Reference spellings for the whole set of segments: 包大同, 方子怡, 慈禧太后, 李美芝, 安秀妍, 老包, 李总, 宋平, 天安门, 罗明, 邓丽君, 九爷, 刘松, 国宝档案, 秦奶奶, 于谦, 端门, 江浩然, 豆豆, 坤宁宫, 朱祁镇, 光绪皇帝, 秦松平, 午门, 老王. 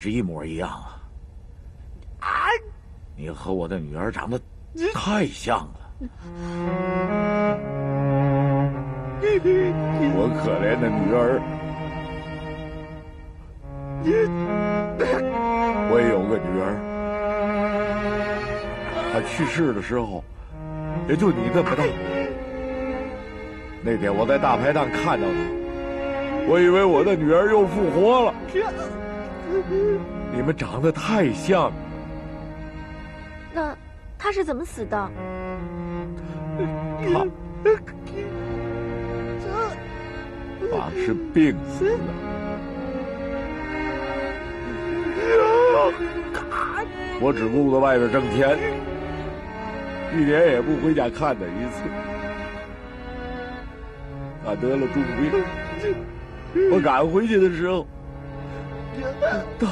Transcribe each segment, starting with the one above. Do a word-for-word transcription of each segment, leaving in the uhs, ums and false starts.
是一模一样啊！啊！你和我的女儿长得太像了，我可怜的女儿。我也有个女儿，她去世的时候，也就你这么大。那天我在大排档看到她，我以为我的女儿又复活了。 你们长得太像了。那他是怎么死的？他，他是病死的。我只顾在外边挣钱，一年也不回家看他一次。他得了重病，我赶回去的时候。 他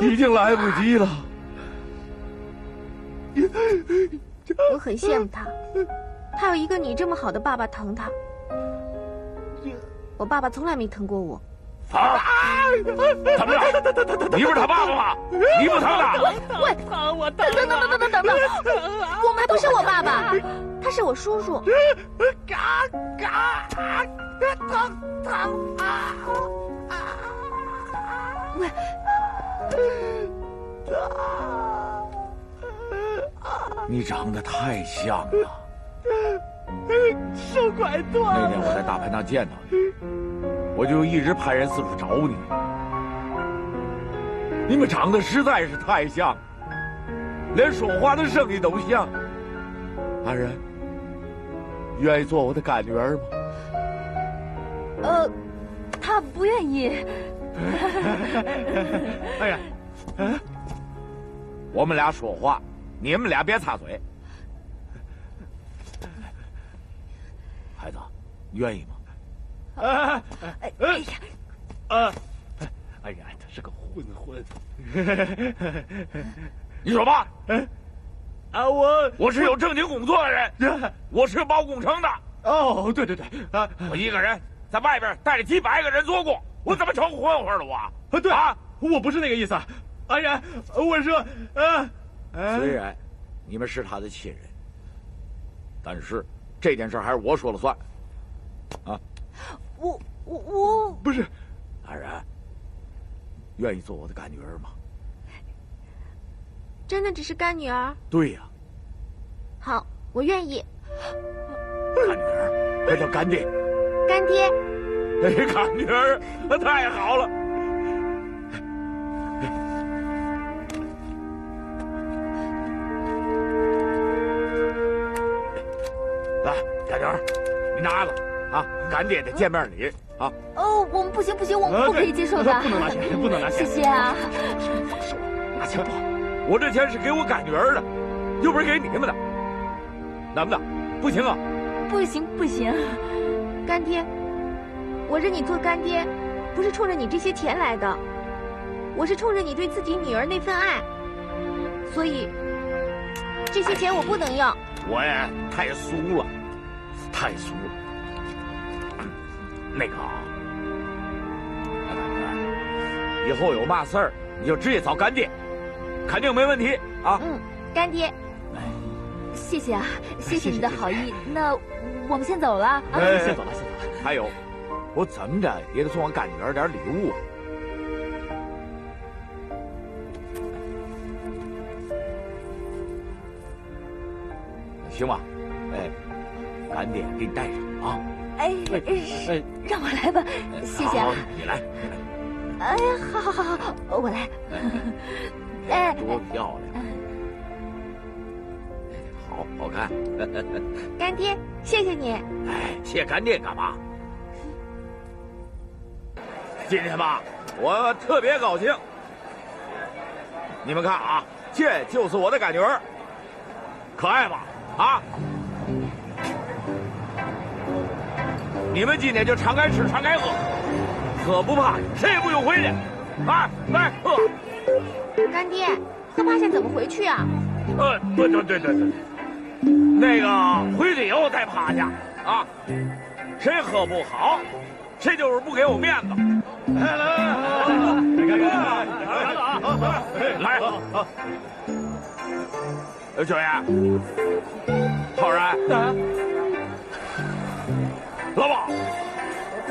已经来不及了。我很羡慕他，他有一个你这么好的爸爸疼他。我爸爸从来没疼过我。啊！怎么了？你不是他爸爸吗？你不疼他？喂，我疼！等等等等等等，我妈不是我爸爸，他是我叔叔。嘎嘎！疼疼啊！ 喂，你长得太像了，手拐断了。那天我在大排档见到你，我就一直派人四处找你。你们长得实在是太像，连说话的声音都像。安然，愿意做我的干女儿吗？呃，他不愿意。 哎呀，我们俩说话，你们俩别插嘴。孩子，你愿意吗？哎哎哎呀！啊！哎呀，他是个混混。你说吧，啊我我是有正经工作的人，我是包工程的。哦，对对对，啊，我一个人在外边带着几百个人做过。 我怎么成混混了我？啊，对啊，我不是那个意思，安然，我说，啊，虽然你们是他的亲人，但是这件事还是我说了算，啊，我我我不是，安然，愿意做我的干女儿吗？真的只是干女儿？对呀。好，我愿意。干女儿，那叫干爹。干爹。 哎，干女儿，那太好了！来，干女儿，你拿着啊，干爹得见面礼啊！哦，我们不行不行，我们不可以接受的，不能拿钱，不能拿钱，谢谢啊！放手，拿钱不好，我这钱是给我干女儿的，又不是给你们的，能不能？不行啊！不行不行，干爹。 我认你做干爹，不是冲着你这些钱来的，我是冲着你对自己女儿那份爱，所以这些钱我不能要。哎、我呀，太俗了，太俗了。那个啊，以后有嘛事儿你就直接找干爹，肯定没问题啊。嗯，干爹，哎、谢谢啊，谢谢你的好意。哎、谢谢那我们先走了啊，哎、先走了，先走了。还有。 我怎么着也得送我干女儿点礼物。行吧，哎，干爹给你带上啊。哎哎，让我来吧，谢谢啊。你来，你来。哎，好好好好，我来。哎，多漂亮！好好看。干爹，谢谢你。哎，谢干爹干嘛？ 今天吧，我特别高兴。你们看啊，这就是我的干女儿，可爱吧？啊！你们今天就敞开吃，敞开喝，喝不怕，谁也不用回去。来，来喝。干爹，喝趴下怎么回去啊？呃，对对对对对，那个回去以后再趴下啊，谁喝不好，谁就是不给我面子。 来来来来来来，干干干！来，呃，九爷，浩然，老王，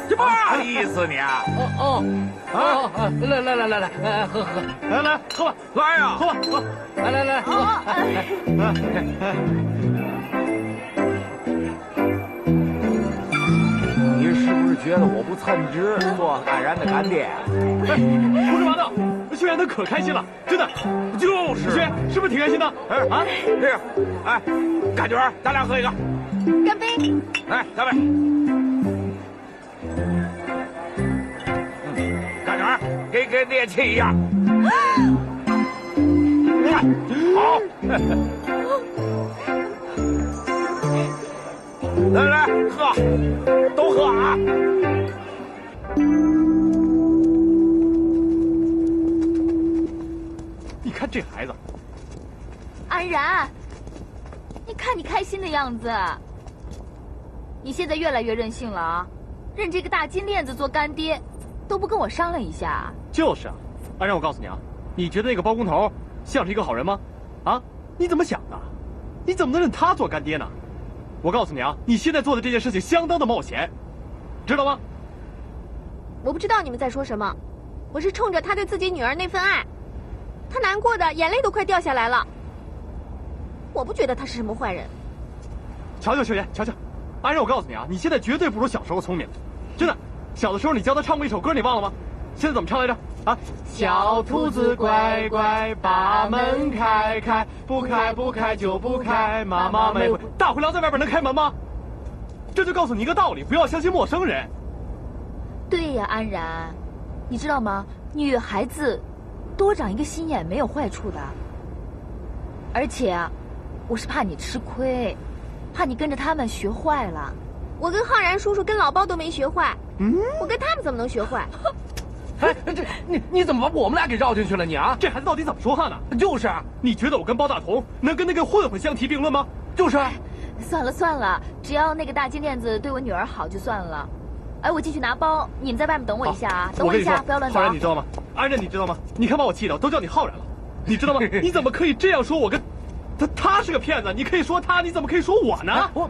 这嘛意思你啊？哦哦啊！来来来来来，喝喝，来来喝吧，来呀，喝吧喝，来来来，喝。 觉得我不称职，做俺然的干爹。哎，胡说八道！轩然他可开心了，真的，就是。轩是不是挺开心的？哎啊，这样，哎，感觉咱俩喝一个，干杯！哎，干杯！嗯，感觉给给烈气一样。啊、好，来来喝。 都喝啊！你看这孩子，安然，你看你开心的样子，你现在越来越任性了啊！认这个大金链子做干爹，都不跟我商量一下。就是啊，安然，我告诉你啊，你觉得那个包工头像是一个好人吗？啊，你怎么想的？你怎么能认他做干爹呢？ 我告诉你啊，你现在做的这件事情相当的冒险，知道吗？我不知道你们在说什么，我是冲着他对自己女儿那份爱，他难过的眼泪都快掉下来了。我不觉得他是什么坏人。瞧瞧，秀妍，瞧瞧，安然，我告诉你啊，你现在绝对不如小时候聪明，真的。小的时候你教他唱过一首歌，你忘了吗？现在怎么唱来着？啊，小兔子乖乖，把门开开。 不开不开就不开，妈妈没回。大灰狼在外边能开门吗？这就告诉你一个道理：不要相信陌生人。对呀，安然，你知道吗？女孩子多长一个心眼没有坏处的。而且，我是怕你吃亏，怕你跟着他们学坏了。我跟浩然叔叔、跟老包都没学坏，嗯，我跟他们怎么能学坏？哎，这你你怎么把我们俩给绕进去了？你啊，这孩子到底怎么说话呢？就是啊，你觉得我跟包大同能跟那个混混相提并论吗？就是啊，算了算了，只要那个大金链子对我女儿好就算了。哎，我进去拿包，你们在外面等我一下啊，等我一下，不要乱走。浩然，你知道吗？安然，你知道吗？你看把我气的，都叫你浩然了，你知道吗？你怎么可以这样说我跟他？他是个骗子，你可以说他，你怎么可以说我呢？哎、我。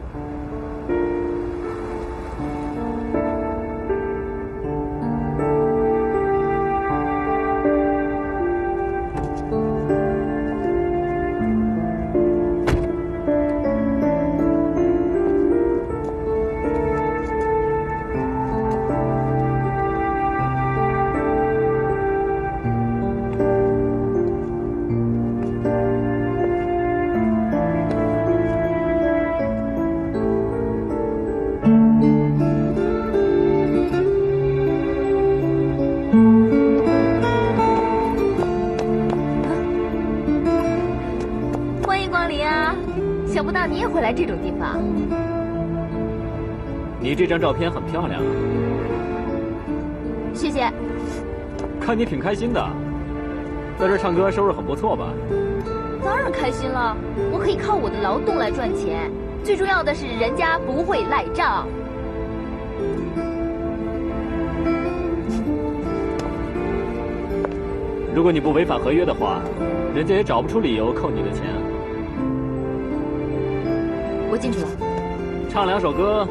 这种地方，你这张照片很漂亮，谢谢。看你挺开心的，在这唱歌收入很不错吧？当然开心了，我可以靠我的劳动来赚钱，最重要的是人家不会赖账。如果你不违反合约的话，人家也找不出理由扣你的钱。 我进去了，唱两首歌，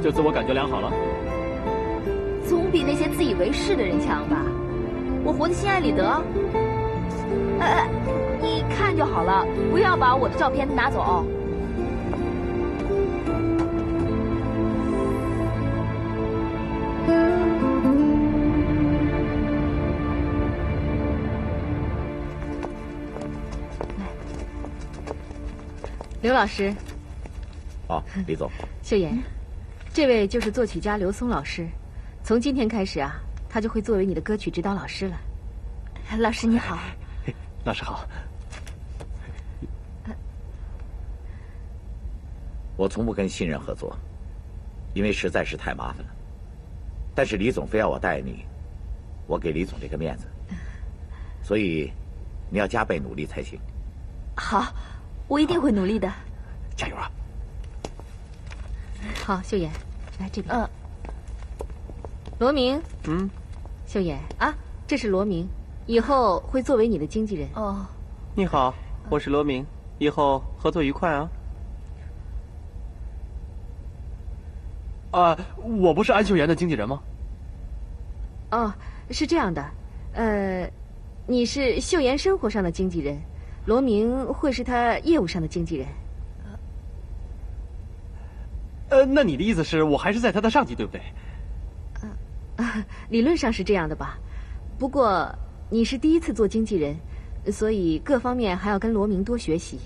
就自我感觉良好了。总比那些自以为是的人强吧？我活得心安理得。哎哎，你看就好了，不要把我的照片拿走。刘老师。 好，李总。秀妍，这位就是作曲家刘松老师，从今天开始啊，他就会作为你的歌曲指导老师了。老师你好，老师好。我从不跟新人合作，因为实在是太麻烦了。但是李总非要我带你，我给李总这个面子，所以你要加倍努力才行。好，我一定会努力的。加油啊！ 好，秀妍，来这边。嗯、呃，罗明，嗯，秀妍啊，这是罗明，以后会作为你的经纪人。哦，你好，我是罗明，以后合作愉快啊。啊，我不是安秀妍的经纪人吗？哦，是这样的，呃，你是秀妍生活上的经纪人，罗明会是她业务上的经纪人。 呃，那你的意思是我还是在他的上级，对不对？呃、啊，理论上是这样的吧。不过你是第一次做经纪人，所以各方面还要跟罗明多学习。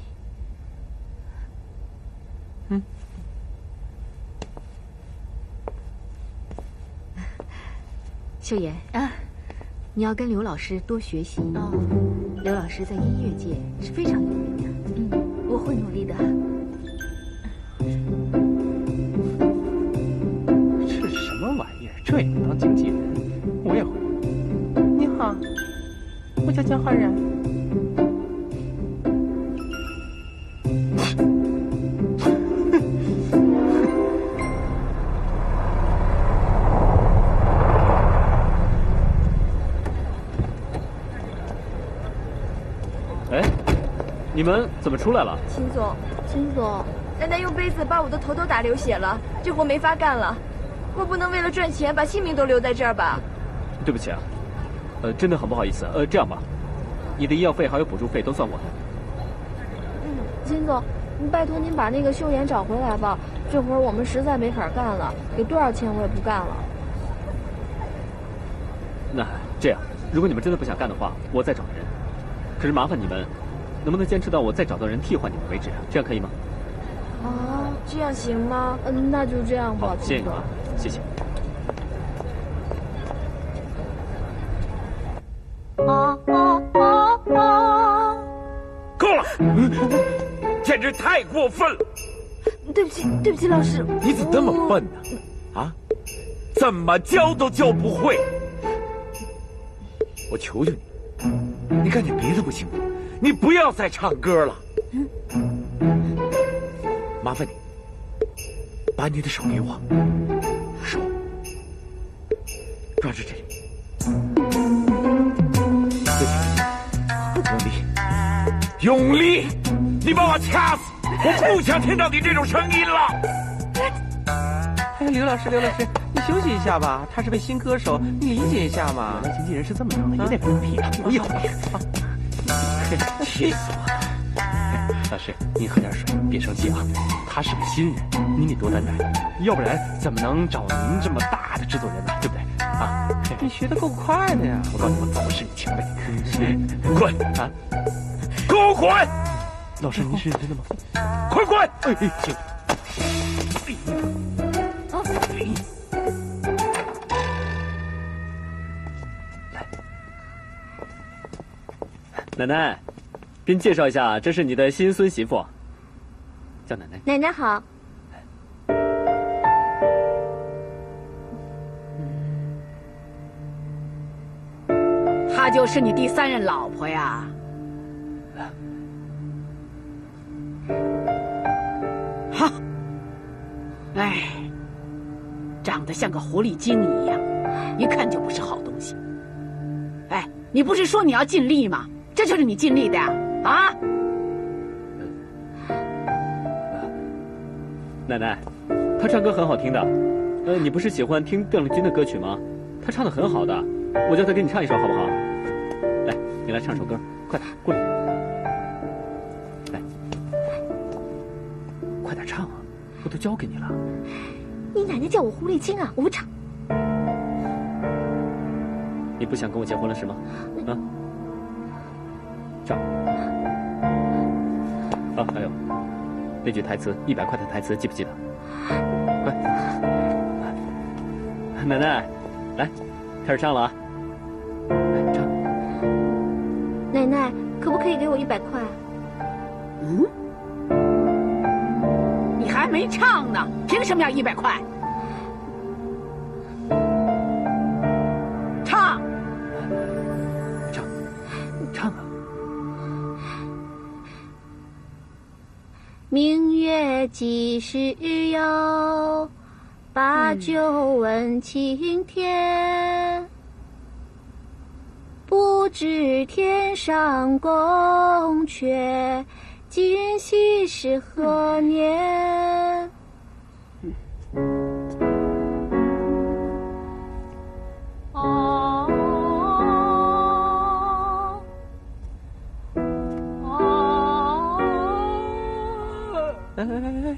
嗯。秀妍啊，你要跟刘老师多学习哦。刘老师在音乐界是非常有名的。嗯，我会努力的。 这也能当经纪人，我也会。你好，我叫江焕然。哎，你们怎么出来了？秦总，秦总，楠楠用杯子把我的头都打流血了，这活没法干了。 我不能为了赚钱把性命都留在这儿吧？对不起啊，呃，真的很不好意思。呃，这样吧，你的医药费还有补助费都算我的。嗯，金总，您拜托您把那个秀妍找回来吧，这会儿我们实在没法干了，有多少钱我也不干了。那这样，如果你们真的不想干的话，我再找人。可是麻烦你们，能不能坚持到我再找到人替换你们为止？这样可以吗？啊，这样行吗？嗯，那就这样吧。好，谢谢你啊。 谢谢。啊啊啊啊！够了，简直太过分了！对不起，对不起，老师。你怎么这么笨呢？啊，怎么教都教不会。我求求你，你干点别的不行吗？你不要再唱歌了。嗯、麻烦你，把你的手给我。 手，抓住这里，对，永利，永利，你把我掐死！我不想听到你这种声音了。哎，刘老师，刘老师，你休息一下吧。他是位新歌手，你理解一下嘛。经纪人是这么样的，也得扒皮，我有病。气死我了！老师，您喝点水，别生气啊。他是个新人。 您得多担待，要不然怎么能找您这么大的制作人呢？对不对？啊，你学的够快的呀！我告诉你，我早是你前辈。滚啊！给我滚！老师，您是认真的吗？快滚！哎哎，行。来，奶奶，给你介绍一下，这是你的新孙媳妇，叫奶奶。奶奶好。 她就是你第三任老婆呀！哈，哎，长得像个狐狸精一样，一看就不是好东西。哎，你不是说你要尽力吗？这就是你尽力的呀！啊！奶奶，她唱歌很好听的。呃，你不是喜欢听邓丽君的歌曲吗？她唱的很好的，我叫她给你唱一首，好不好？ 你来唱首歌，快点过来，来，快点唱啊！我都交给你了。你奶奶叫我狐狸精啊，我不唱。你不想跟我结婚了是吗？啊，唱。啊，还有那句台词，一百块的台词记不记得？快，奶奶，来，开始唱了啊！ 奶奶，可不可以给我一百块？嗯，你还没唱呢，凭什么要一百块？唱，唱，唱啊！明月几时有？把酒问青天。不。不知天上宫阙，今夕是何年。嗯嗯、啊啊啊！来来来来来，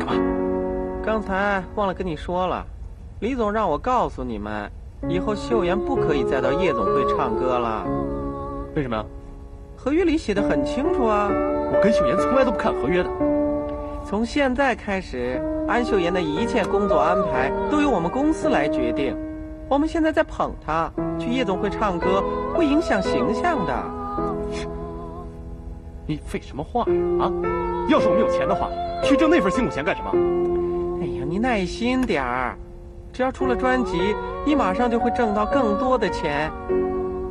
干嘛？刚才忘了跟你说了，李总让我告诉你们。 以后秀妍不可以再到夜总会唱歌了，为什么？合约里写的很清楚啊。我跟秀妍从来都不看合约的。从现在开始，安秀妍的一切工作安排都由我们公司来决定。我们现在在捧她去夜总会唱歌，会影响形象的。你废什么话呀？啊！要是我们有钱的话，去挣那份辛苦钱干什么？哎呀，你耐心点儿。 只要出了专辑，你马上就会挣到更多的钱，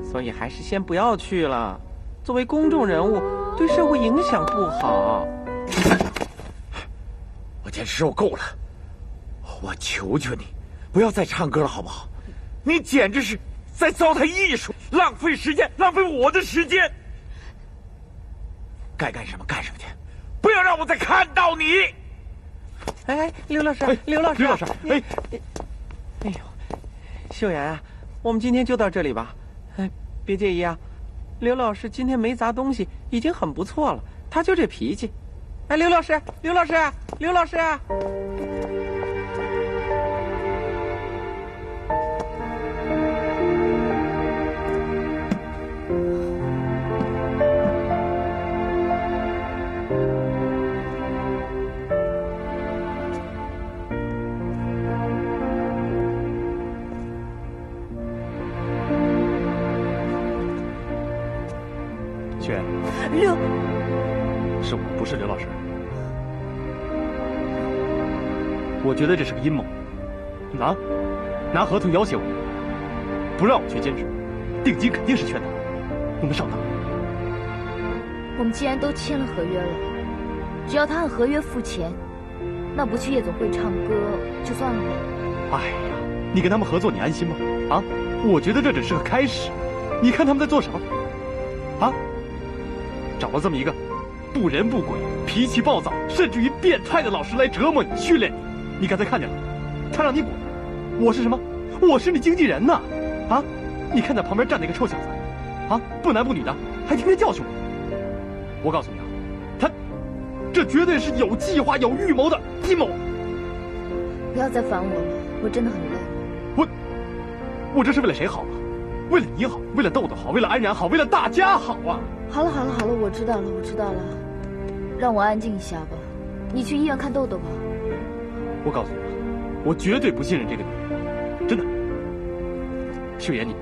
所以还是先不要去了。作为公众人物，对社会影响不好。我简直受够了，我求求你，不要再唱歌了，好不好？你简直是在糟蹋艺术，浪费时间，浪费我的时间。该干什么干什么去，不要让我再看到你。哎，刘老师，刘老师，刘老师，哎。 哎呦，秀妍啊，我们今天就到这里吧，哎，别介意啊。刘老师今天没砸东西，已经很不错了，他就这脾气。哎，刘老师，刘老师，刘老师。我觉得这是个阴谋，拿拿合同要挟我，不让我去兼职，定金肯定是全拿，我们上当。我们既然都签了合约了，只要他按合约付钱，那不去夜总会唱歌就算了呗。哎呀，你跟他们合作，你安心吗？啊，我觉得这只是个开始，你看他们在做什么？啊，找了这么一个不人不鬼、脾气暴躁，甚至于变态的老师来折磨你、训练你。 你刚才看见了，他让你滚，我是什么？我是你经纪人呢，啊！你看在旁边站着一个臭小子，啊，不男不女的，还天天教训我。我告诉你啊，他这绝对是有计划、有预谋的阴谋。不要再烦我了，我真的很累。我，我这是为了谁好啊？为了你好，为了豆豆好，为了安然好，为了大家好啊！好了好了好了，我知道了我知道了，让我安静一下吧。你去医院看豆豆吧。 我告诉你，我绝对不信任这个女人，真的。秀妍，你，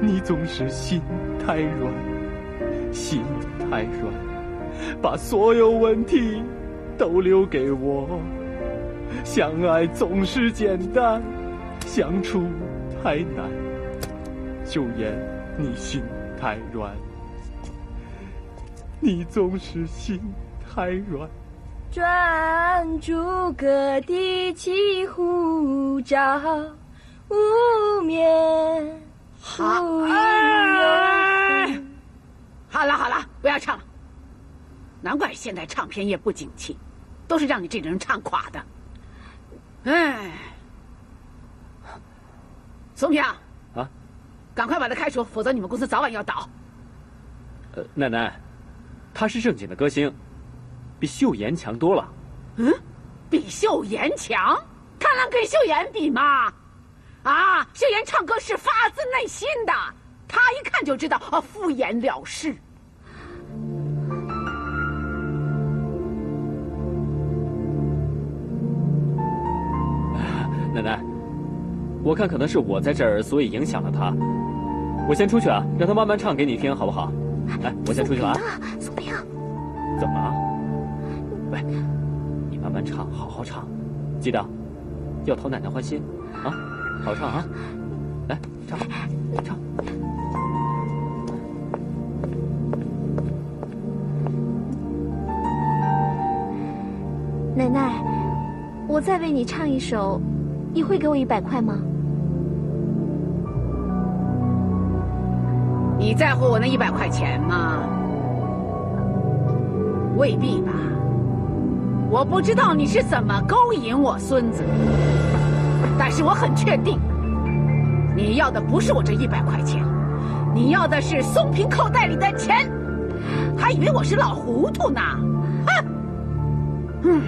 你总是心太软，心太软，把所有问题都留给我。相爱总是简单，相处太难。秀妍，你心太软，你总是心太软。 转朱阁第七壶照无眠。好，好了好了，不要唱了。难怪现在唱片业不景气，都是让你这种人唱垮的。哎，松平啊，赶快把他开除，否则你们公司早晚要倒。呃，奶奶，他是正经的歌星。 比秀妍强多了，嗯，比秀妍强，他能跟秀妍比吗？啊，秀妍唱歌是发自内心的，他一看就知道啊，敷衍了事。奶奶，我看可能是我在这儿，所以影响了他。我先出去啊，让他慢慢唱给你听，好不好？来，我先出去了啊。宋平，怎么了？ 喂，你慢慢唱，好好唱，记得要讨奶奶欢心啊！好唱啊，来唱唱。奶奶，我再为你唱一首，你会给我一百块吗？你在乎我那一百块钱吗？未必吧。我不知道你是怎么勾引我孙子，但是我很确定，你要的不是我这一百块钱，你要的是松平口袋里的钱。还以为我是老糊涂呢，啊！嗯，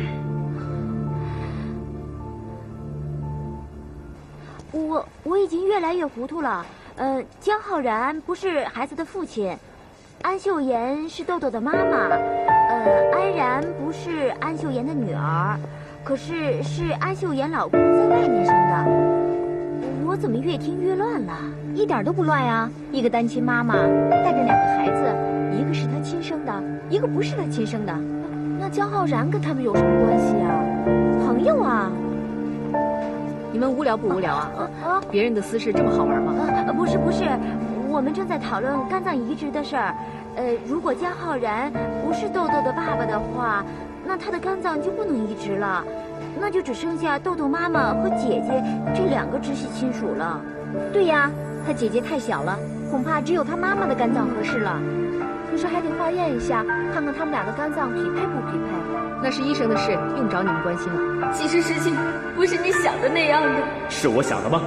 我我已经越来越糊涂了。 呃，江浩然不是孩子的父亲，安秀妍是豆豆的妈妈，呃，安然不是安秀妍的女儿，可是是安秀妍老公在外面生的。我怎么越听越乱了？一点都不乱呀！一个单亲妈妈带着两个孩子，一个是她亲生的，一个不是她亲生的。那江浩然跟他们有什么关系啊？朋友啊。 你们无聊不无聊啊？啊啊别人的私事这么好玩吗？啊、不是不是，我们正在讨论肝脏移植的事儿。呃，如果江浩然不是豆豆的爸爸的话，那他的肝脏就不能移植了，那就只剩下豆豆妈妈和姐姐这两个直系亲属了。对呀，他姐姐太小了，恐怕只有他妈妈的肝脏合适了。可是还得化验一下，看看他们俩的肝脏匹配不匹配。 那是医生的事，用着你们关心了。其实事情不是你想的那样的。是我想的吗？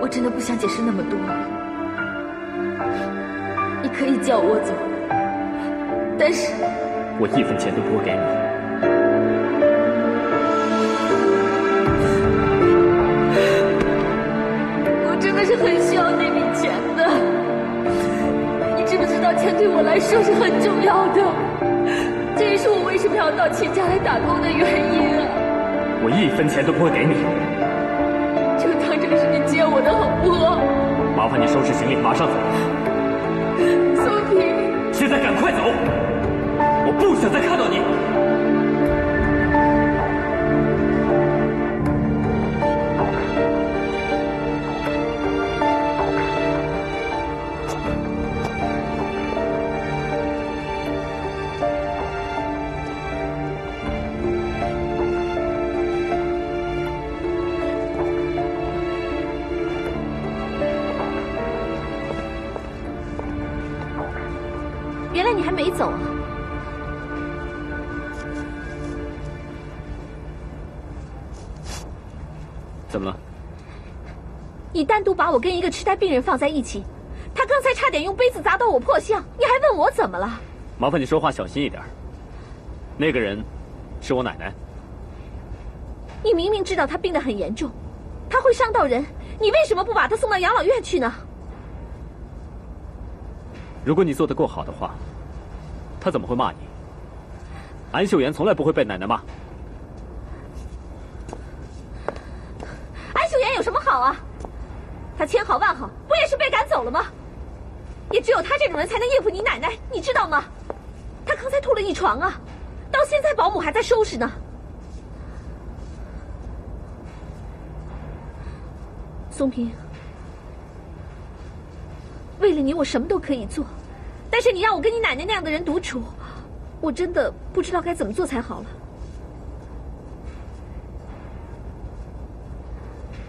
我真的不想解释那么多。你可以叫我走，但是我一分钱都不会给你。 到亲家来打工的原因啊！我一分钱都不会给你，就当成是你借我的好不好？麻烦你收拾行李，马上走。松平，现在赶快走！我不想再看到你。单独把我跟一个痴呆病人放在一起，他刚才差点用杯子砸到我破相，你还问我怎么了？麻烦你说话小心一点。那个人是我奶奶。你明明知道他病得很严重，他会伤到人，你为什么不把他送到养老院去呢？如果你做得够好的话，他怎么会骂你？安秀妍从来不会被奶奶骂。安秀妍有什么好啊？ 他千好万好，不也是被赶走了吗？也只有他这种人才能应付你奶奶，你知道吗？他刚才吐了一床啊，到现在保姆还在收拾呢。松平，为了你我什么都可以做，但是你让我跟你奶奶那样的人独处，我真的不知道该怎么做才好了。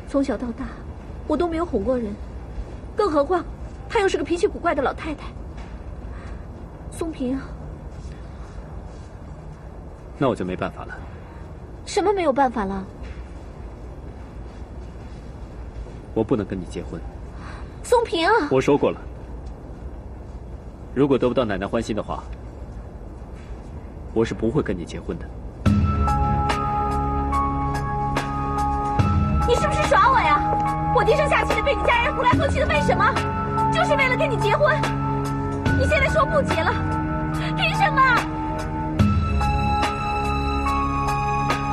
从小到大。 我都没有哄过人，更何况她又是个脾气古怪的老太太。松平啊，那我就没办法了。什么没有办法了？我不能跟你结婚。松平啊，我说过了，如果得不到奶奶欢心的话，我是不会跟你结婚的。你是不是耍我呀？ 我低声下气的被你家人呼来喝去的，为什么？就是为了跟你结婚。你现在说不结了，凭什么？这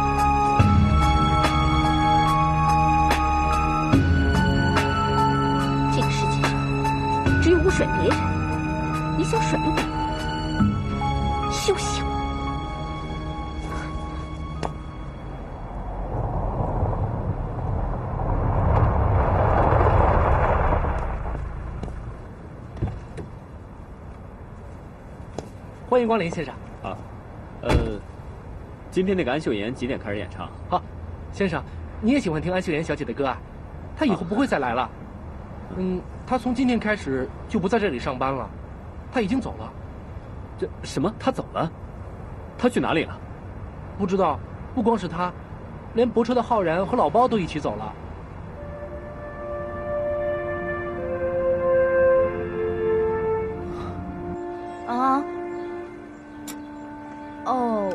个世界上只有我甩别人，你想甩都不能，休想！ 欢迎光临，先生。啊，呃，今天那个安秀妍几点开始演唱？好、啊，先生，你也喜欢听安秀妍小姐的歌啊？她以后不会再来了。啊、嗯，他从今天开始就不在这里上班了，他已经走了。这什么？他走了？他去哪里了？不知道。不光是他，连泊车的浩然和老包都一起走了。 啊，哦，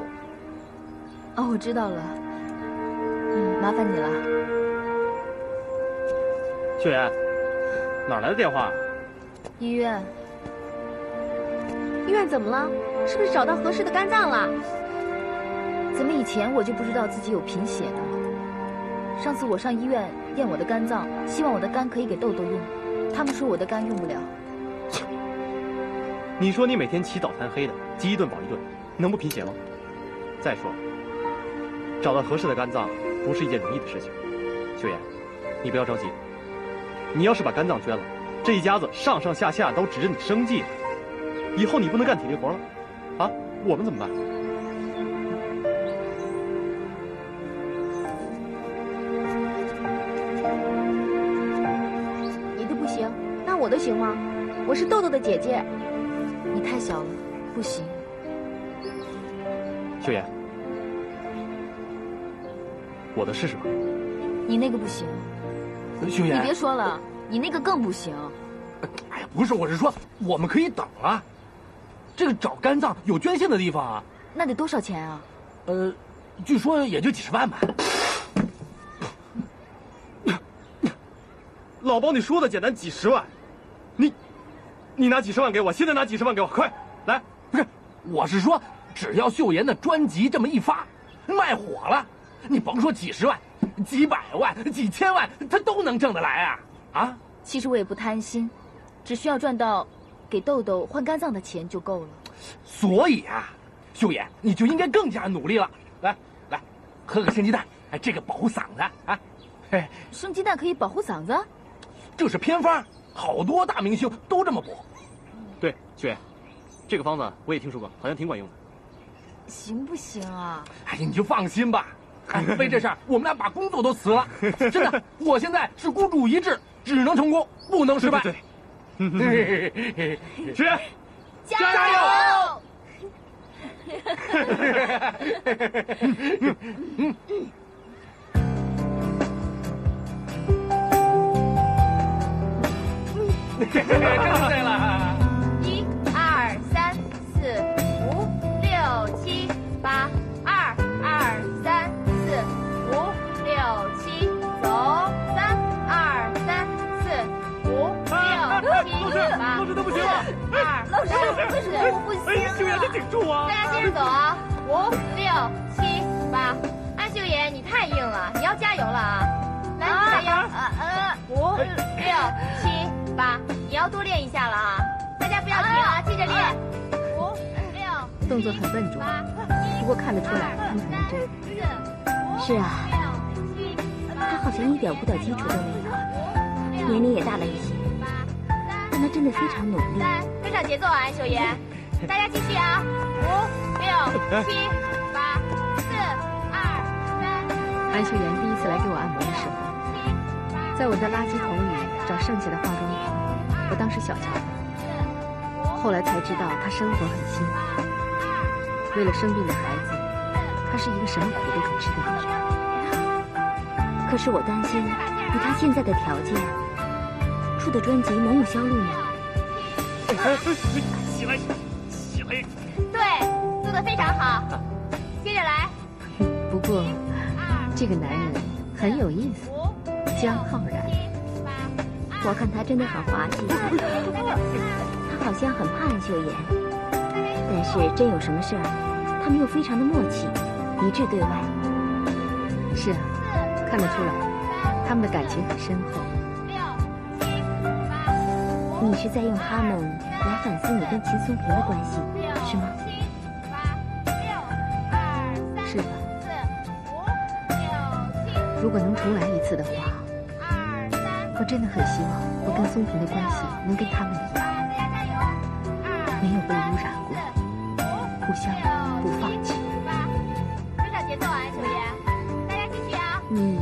哦，我知道了，嗯，麻烦你了。秀妍，哪来的电话？医院。医院怎么了？是不是找到合适的肝脏了？怎么以前我就不知道自己有贫血呢？上次我上医院验我的肝脏，希望我的肝可以给豆豆用，他们说我的肝用不了。 你说你每天起早贪黑的，饥一顿饱一顿，能不贫血吗？再说，找到合适的肝脏不是一件容易的事情。秀妍，你不要着急，你要是把肝脏捐了，这一家子上上下下都指着你生计，以后你不能干体力活了，啊？我们怎么办？你的不行，那我的行吗？我是豆豆的姐姐。 你太小了，不行。秀妍，我的试试吧。你那个不行。秀妍，你别说了，你那个更不行。哎呀，不是，我是说，我们可以等啊。这个找肝脏有捐献的地方啊。那得多少钱啊？呃，据说也就几十万吧。老包，你说的简单，几十万，你。 你拿几十万给我，现在拿几十万给我，快来！不是，我是说，只要秀妍的专辑这么一发，卖火了，你甭说几十万、几百万、几千万，他都能挣得来啊！啊！其实我也不贪心，只需要赚到给豆豆换肝脏的钱就够了。所以啊，秀妍，你就应该更加努力了。来来，喝个生鸡蛋，哎，这个保护嗓子啊！哎，生鸡蛋可以保护嗓子？这是偏方。 好多大明星都这么补，对，秀妍，这个方子我也听说过，好像挺管用的。行不行啊？哎呀，你就放心吧，哎，为这事儿我们俩把工作都辞了，真的，我现在是孤注一掷，只能成功，不能失败。对，秀妍，加油！嗯嗯。 真醉了！一二三四五六七八，二二三四五六七，走，三二三四五六七八。老师都不行了，二老师为什么我不行啊？秀妍，你顶住啊！大家接着走啊！五六七八，安秀妍，你太硬了，你要加油了啊！来，加油！呃，五六七。 爸，你要多练一下了啊！大家不要停啊，记着练。五六，动作很笨拙，不过看得出来他们很认真。是啊，他好像一点舞蹈基础都没有，年龄也大了一些，但他真的非常努力。跟上节奏啊，安秀妍！大家继续啊！五六七八四二三。安秀妍第一次来给我按摩的时候，在我的垃圾桶里。 找剩下的化妆品，我当时小瞧她，后来才知道她生活很辛苦。为了生病的孩子，她是一个什么苦都肯吃的女人。可是我担心，以她现在的条件，出的专辑能有销路吗？起来，起来！对，做得非常好，接着来。不过，这个男人很有意思，江浩然。 我看他真的很滑稽，他好像很怕安秀妍，但是真有什么事儿，他们又非常的默契，一致对外。是啊，看得出来，他们的感情很深厚。你是在用他们来反思你跟秦松平的关系，是吗？是吧？如果能重来一次的话。 我真的很希望我跟松平的关系能跟他们一样，没有被污染过，互相不放弃。跟上节奏啊，秀妍，大家继续啊！你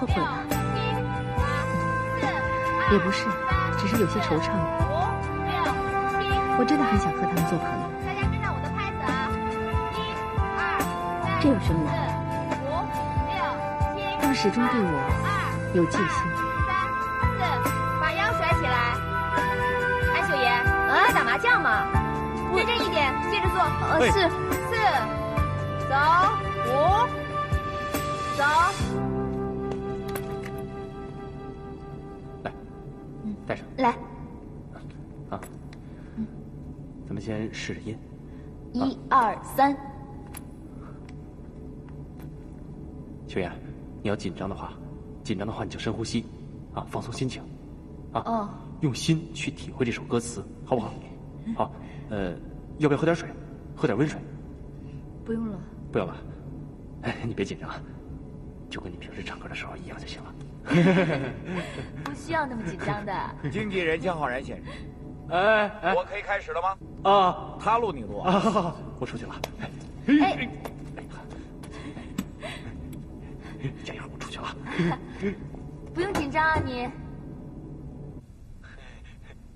后悔吗？也不是。有些惆怅。我真的很想和他们做朋友。大家跟上我的拍子啊！一、二、这有什么难？五、六、七。他们始终对我有戒心。三、四，把腰甩起来。安秀妍，你在打麻将吗？认真一点，接着做。呃，是。四，走。五，走。 带上来，啊，嗯、咱们先试着音，一、啊、二三。秋妍，你要紧张的话，紧张的话你就深呼吸，啊，放松心情，啊，哦、用心去体会这首歌词，好不好？好，呃，要不要喝点水？喝点温水？不用了。不要吧？哎，你别紧张，就跟你平时唱歌的时候一样就行了。 不需要那么紧张的。经纪人江浩然先生，哎，哎我可以开始了吗？啊，他录你录啊，好好好，我出去了。哎，这样我出去了。不用紧张啊你。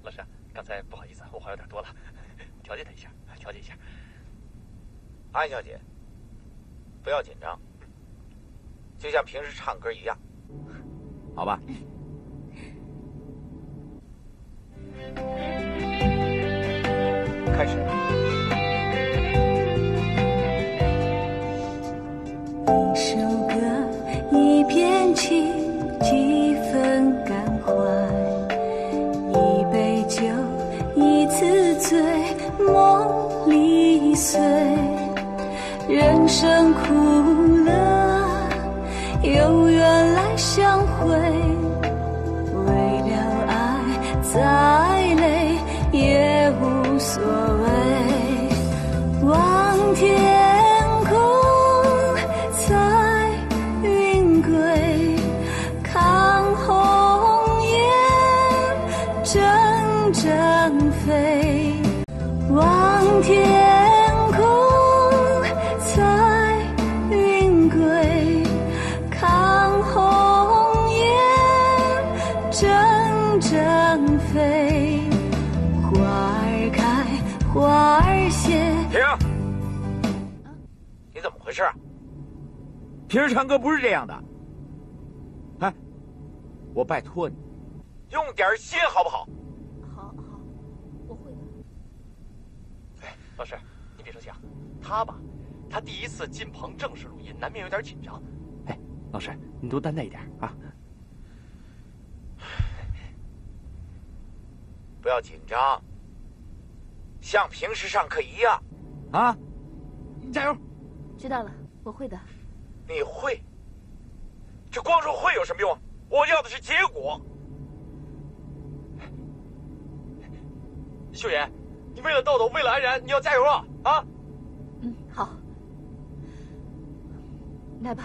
老师，刚才不好意思，我话有点多了，调节他一下，调节一下。安小姐，不要紧张，就像平时唱歌一样。 好吧。开始。一首歌，一片情，几分感怀；一杯酒，一次醉，梦里碎。人生苦乐，有缘来相会。 为了爱，再累也无所谓。望天空，彩云归，看红叶阵阵飞。望天。 是，平时唱歌不是这样的。哎，我拜托你，用点心好不好？好，好，我会的。哎，老师，你别生气啊。他吧，他第一次进棚正式录音，难免有点紧张。哎，老师，你多担待一点啊。不要紧张，像平时上课一样。啊，加油！ 知道了，我会的。你会？这光说会有什么用？我要的是结果。秀妍，你为了豆豆，为了安然，你要加油啊！啊！嗯，好。来吧。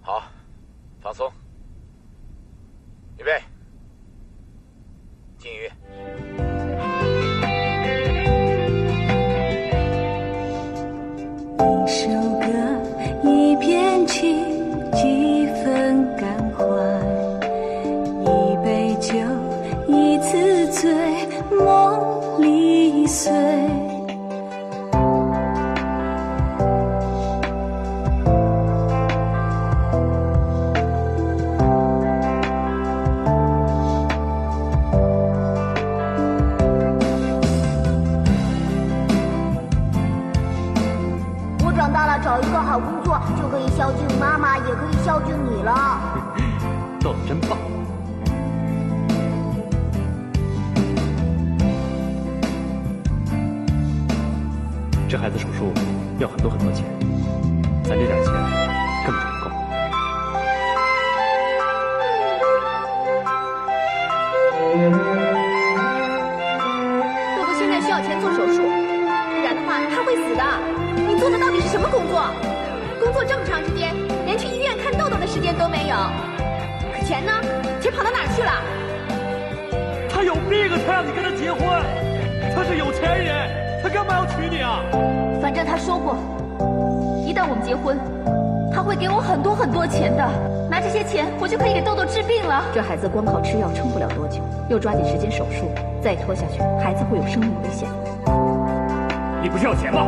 好，放松。预备，进鱼。 一首歌，一片情，几分感怀；一杯酒，一次醉，梦里碎。孝敬妈妈也可以孝敬你了，豆豆真棒。这孩子手术要很多很多钱，咱这点钱根本就不够。豆豆现在需要钱做手术，不然的话他会死的。你做的到底是什么工作？ 工作这么长时间，连去医院看豆豆的时间都没有。可钱呢？钱跑到哪儿去了？他有病啊！他让你跟他结婚，他是有钱人，他干嘛要娶你啊？反正他说过，一旦我们结婚，他会给我很多很多钱的。拿这些钱，我就可以给豆豆治病了。这孩子光靠吃药撑不了多久，又抓紧时间手术，再拖下去，孩子会有生命危险。你不是要钱吗？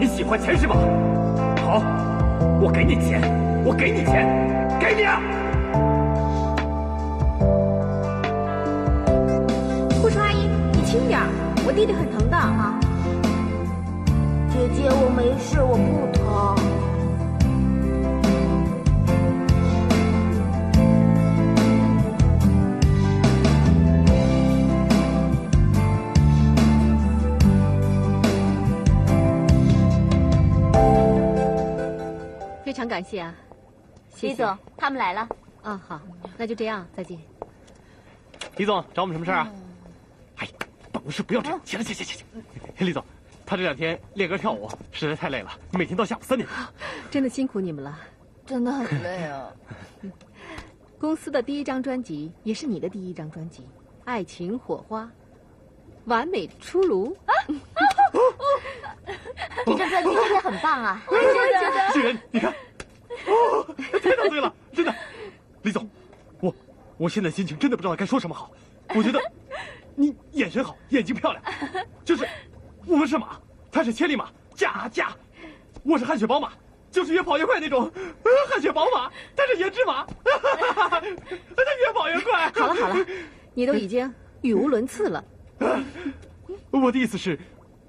你喜欢钱是吧？好，我给你钱，我给你钱，给你啊！护士阿姨，你轻点，我弟弟很疼的啊。姐姐，我没事，我不疼。 非常感谢啊，李总，他们来了。嗯，好，那就这样，再见。李总，找我们什么事啊？哎，办公室不要这样。行了，行行行行。李总，他这两天练歌跳舞实在太累了，每天到下午三点。真的辛苦你们了，真的很累啊。公司的第一张专辑也是你的第一张专辑，《爱情火花》完美出炉。 这张专辑真的很棒啊！我也觉得。巨人，你看，哦，太到位了，真的。李总，我我现在心情真的不知道该说什么好。我觉得你眼神好，眼睛漂亮。就是我们是马，他是千里马，驾驾；我是汗血宝马，就是越跑越快那种。呃、汗血宝马，他是原汁马，他越跑越快。好了好了，你都已经语无伦次了。我的意思是，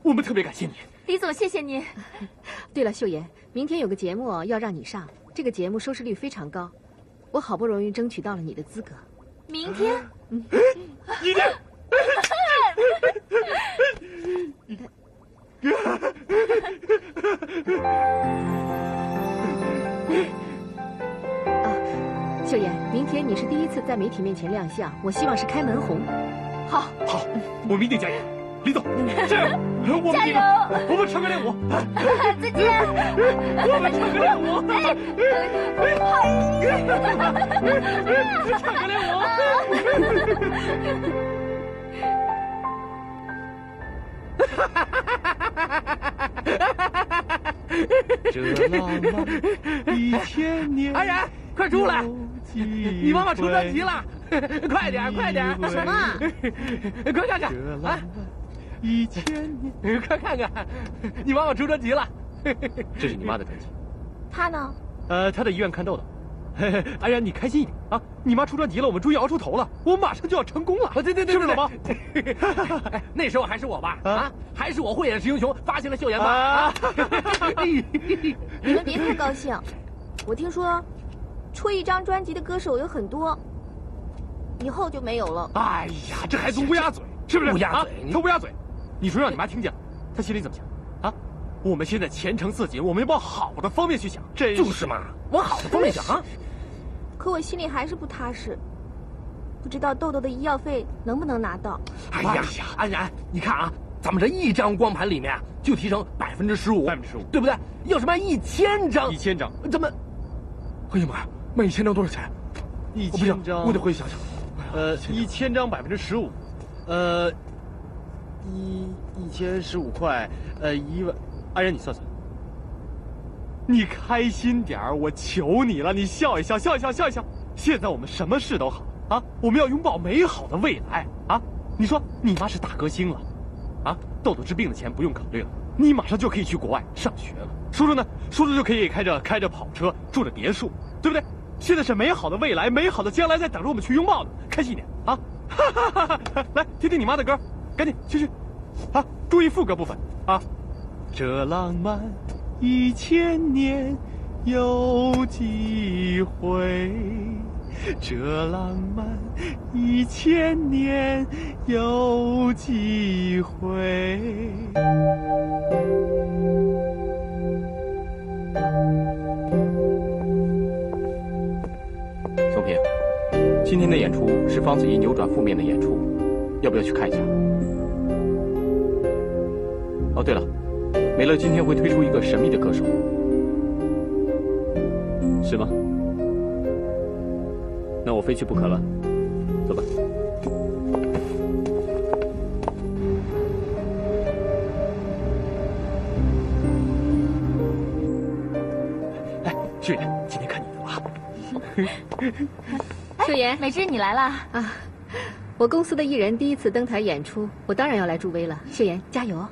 我们特别感谢你。 李总，谢谢您。对了，秀妍，明天有个节目要让你上，这个节目收视率非常高，我好不容易争取到了你的资格。明天？嗯，你啊，秀妍，明天你是第一次在媒体面前亮相，我希望是开门红。好，好，我们一定加油。 李总，这我们加油！我们唱歌练舞，再见！我们唱歌练舞，唱歌练舞！哈哈哈哈哈哈！这浪漫一千年。安然，快出来！你妈妈出专辑了，快点，快点！什么？快看看啊！ 一千年，快看看，你妈妈出专辑了。这是你妈的专辑。她呢？呃，她在医院看豆豆。安然，你开心一点啊！你妈出专辑了，我们终于熬出头了，我们马上就要成功了。对对对，是不是老毛？那时候还是我吧？啊，还是我慧眼识英雄，发现了秀妍吧？啊！你们别太高兴。我听说，出一张专辑的歌手有很多，以后就没有了。哎呀，这孩子乌鸦嘴，是不是？乌鸦嘴，他乌鸦嘴。 你说让你妈听见，她心里怎么想？啊，我们现在前程似锦，我们要往好的方面去想，这就是嘛，往好的方面想啊。可我心里还是不踏实，不知道豆豆的医药费能不能拿到。哎呀呀，安然，你看啊，咱们这一张光盘里面就提成百分之十五，百分之十五，对不对？要是卖一千张，一千张，咱们，哎呀妈呀，卖一千张多少钱？一千张，我得回去想想。呃，一千张百分之十五，呃。 一一千十五块，呃，一万，安然你算算，你开心点儿，我求你了，你笑一笑，笑一笑，笑一笑。现在我们什么事都好啊，我们要拥抱美好的未来啊！你说你妈是大歌星了，啊，豆豆治病的钱不用考虑了，你马上就可以去国外上学了。叔叔呢，叔叔就可以开着开着跑车，住着别墅，对不对？现在是美好的未来，美好的将来在等着我们去拥抱呢，开心一点啊！哈哈哈哈！来听听你妈的歌。 赶紧去去，啊！注意副歌部分啊！这浪漫一千年有几回？这浪漫一千年有几回？松平，今天的演出是方子怡扭转负面的演出，要不要去看一下？ 哦，对了，美乐今天会推出一个神秘的歌手，是吗？那我非去不可了，走吧。哎，旭，今天看你的了。秀妍，美芝，你来了啊！我公司的艺人第一次登台演出，我当然要来助威了。秀妍，加油，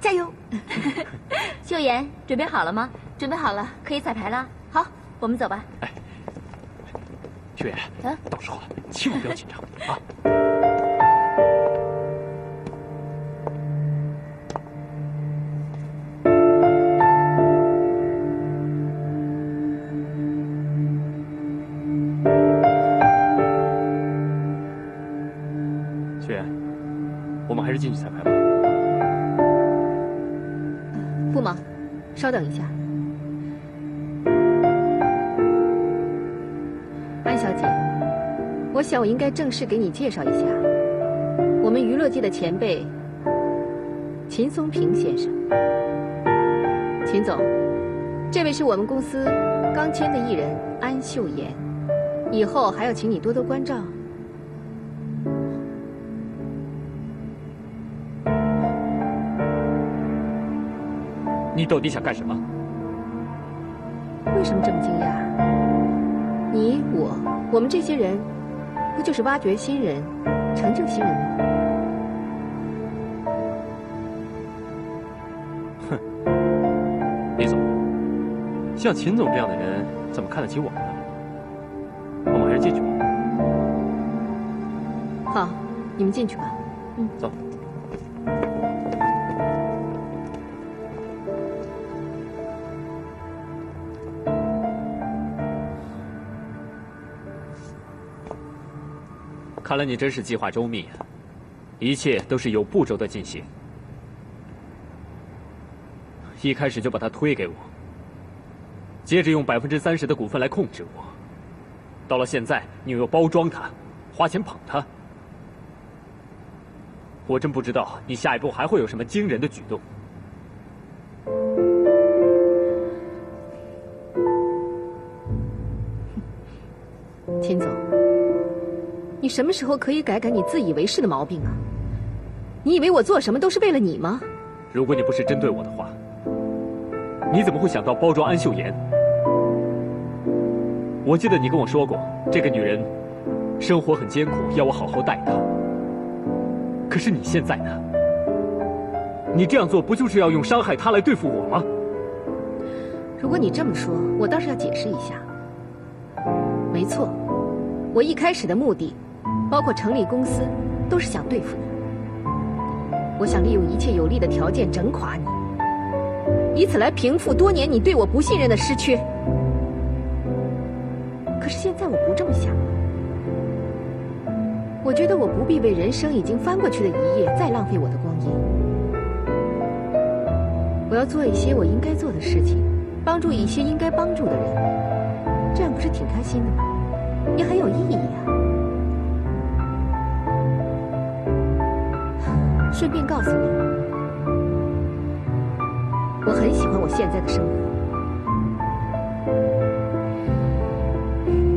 加油！秀妍，准备好了吗？准备好了，可以彩排了。好，我们走吧。哎，秀妍，嗯，到时候了，千万不要紧张啊！还是进去彩排吧。不忙，稍等一下。安小姐，我想我应该正式给你介绍一下，我们娱乐界的前辈秦松平先生。秦总，这位是我们公司刚签的艺人安秀妍，以后还要请你多多关照。 你到底想干什么？为什么这么惊讶？你我我们这些人，不就是挖掘新人、成就新人吗？哼，李总，像秦总这样的人，怎么看得起我们呢？我们还是进去吧。好，你们进去吧。嗯，走。 看来你真是计划周密啊，一切都是有步骤的进行。一开始就把它推给我，接着用百分之三十的股份来控制我，到了现在你又包装它，花钱捧它，我真不知道你下一步还会有什么惊人的举动。秦总。 你什么时候可以改改你自以为是的毛病啊？你以为我做什么都是为了你吗？如果你不是针对我的话，你怎么会想到包装安秀妍？我记得你跟我说过，这个女人生活很艰苦，要我好好待她。可是你现在呢？你这样做不就是要用伤害她来对付我吗？如果你这么说，我倒是要解释一下。没错，我一开始的目的。 包括成立公司，都是想对付你。我想利用一切有利的条件整垮你，以此来平复多年你对我不信任的失去。可是现在我不这么想了。我觉得我不必为人生已经翻过去的一页再浪费我的光阴。我要做一些我应该做的事情，帮助一些应该帮助的人，这样不是挺开心的吗？也很有意义啊。 顺便告诉你，我很喜欢我现在的生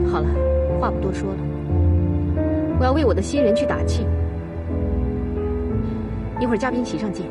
活。好了，话不多说了，我要为我的新人去打气。一会儿嘉宾席上见。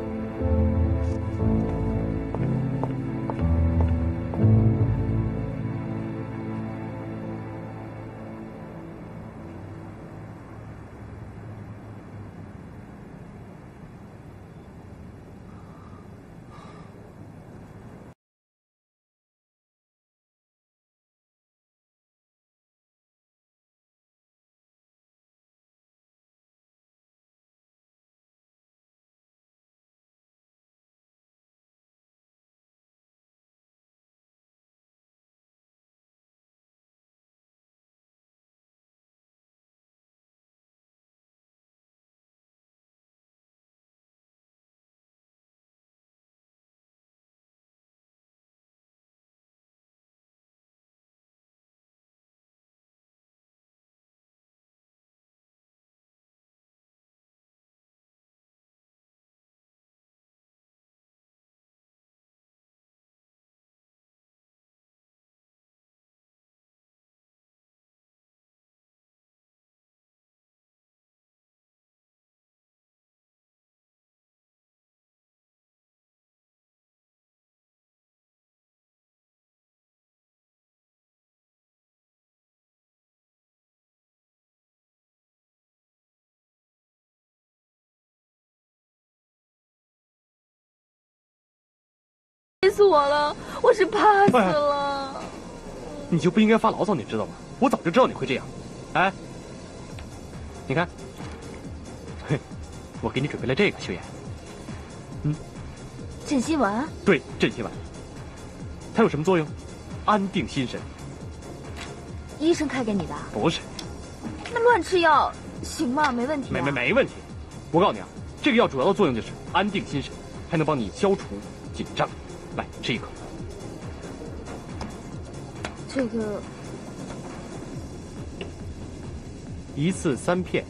死我了，我是怕死了。哎、你就不应该发牢骚，你知道吗？我早就知道你会这样。哎，你看，嘿，我给你准备了这个，秀妍。嗯，镇心丸。对，镇心丸。它有什么作用？安定心神。医生开给你的？不是。那乱吃药行吗？没问题、啊。没没没问题。我告诉你啊，这个药主要的作用就是安定心神，还能帮你消除紧张。来，吃一口。这个。 一次三片，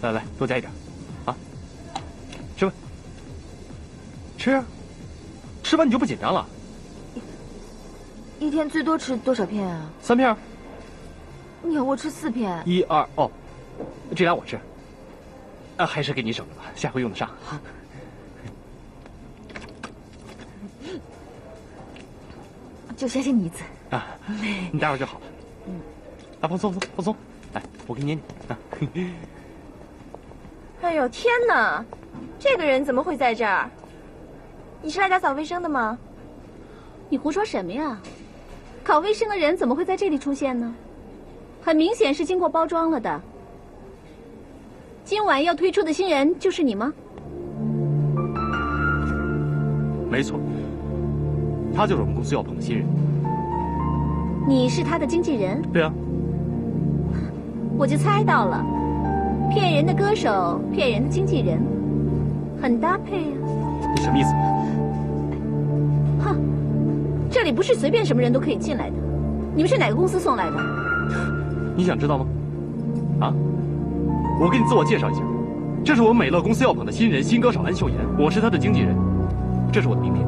来来，多加一点，啊，吃吧，吃啊，吃完你就不紧张了。一天最多吃多少片啊？三片。你要我吃四片？一二哦，这俩我吃，啊，还是给你省着吧，下回用得上。好。就相信你一次啊，你待会儿就好了。 嗯，啊，放松放松放松，来，我给你捏捏。啊、哎呦天哪，这个人怎么会在这儿？你是来打扫卫生的吗？你胡说什么呀？搞卫生的人怎么会在这里出现呢？很明显是经过包装了的。今晚要推出的新人就是你吗？没错，他就是我们公司要捧的新人。 你是他的经纪人？对啊，我就猜到了，骗人的歌手，骗人的经纪人，很搭配啊。你什么意思？哼，这里不是随便什么人都可以进来的。你们是哪个公司送来的？你想知道吗？啊，我给你自我介绍一下，这是我们美乐公司要捧的新人新歌手安秀妍，我是他的经纪人，这是我的名片。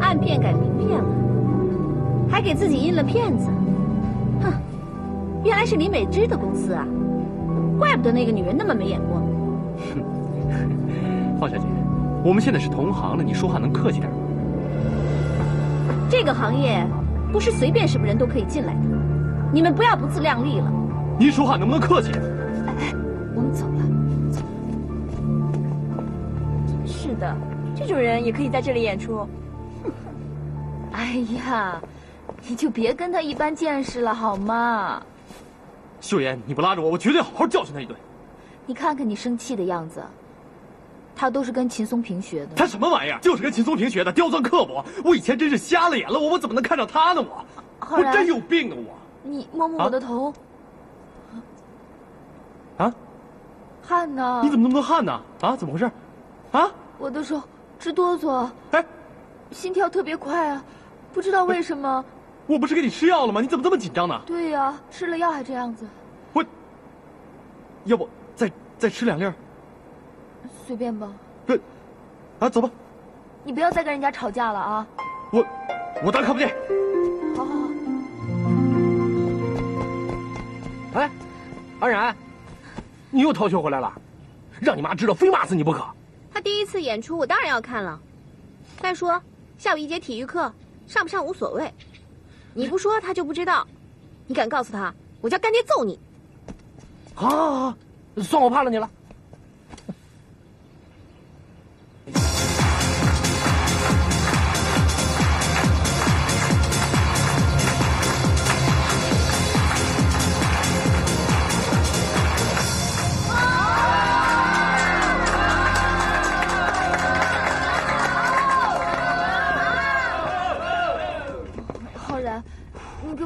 按片改名片了，还给自己印了骗子，哼！原来是李美芝的公司啊，怪不得那个女人那么没眼光。方小姐，我们现在是同行了，你说话能客气点吗？这个行业不是随便什么人都可以进来的，你们不要不自量力了。您说话能不能客气点？哎哎，我们走了。走了。是的，这种人也可以在这里演出。 哎呀，你就别跟他一般见识了好吗？秀妍，你不拉着我，我绝对好好教训他一顿。你看看你生气的样子，他都是跟秦松平学的。他什么玩意儿？就是跟秦松平学的，刁钻刻薄。我以前真是瞎了眼了，我我怎么能看上他呢？我我真有病啊！我你摸摸我的头，啊，汗呢？你怎么那么多汗呢？啊，怎么回事？啊，我的手直哆嗦。哎，心跳特别快啊。 不知道为什么，我不是给你吃药了吗？你怎么这么紧张呢？对呀、啊，吃了药还这样子。我，要不再再吃两粒儿？随便吧。对，啊，走吧。你不要再跟人家吵架了啊！我，我当看不见。好好好。哎，安然，你又逃学回来了，让你妈知道，非骂死你不可。他第一次演出，我当然要看了。再说，下午一节体育课。 上不上无所谓，你不说他就不知道。你敢告诉他，我叫干爹揍你！好，好，好，算我怕了你了。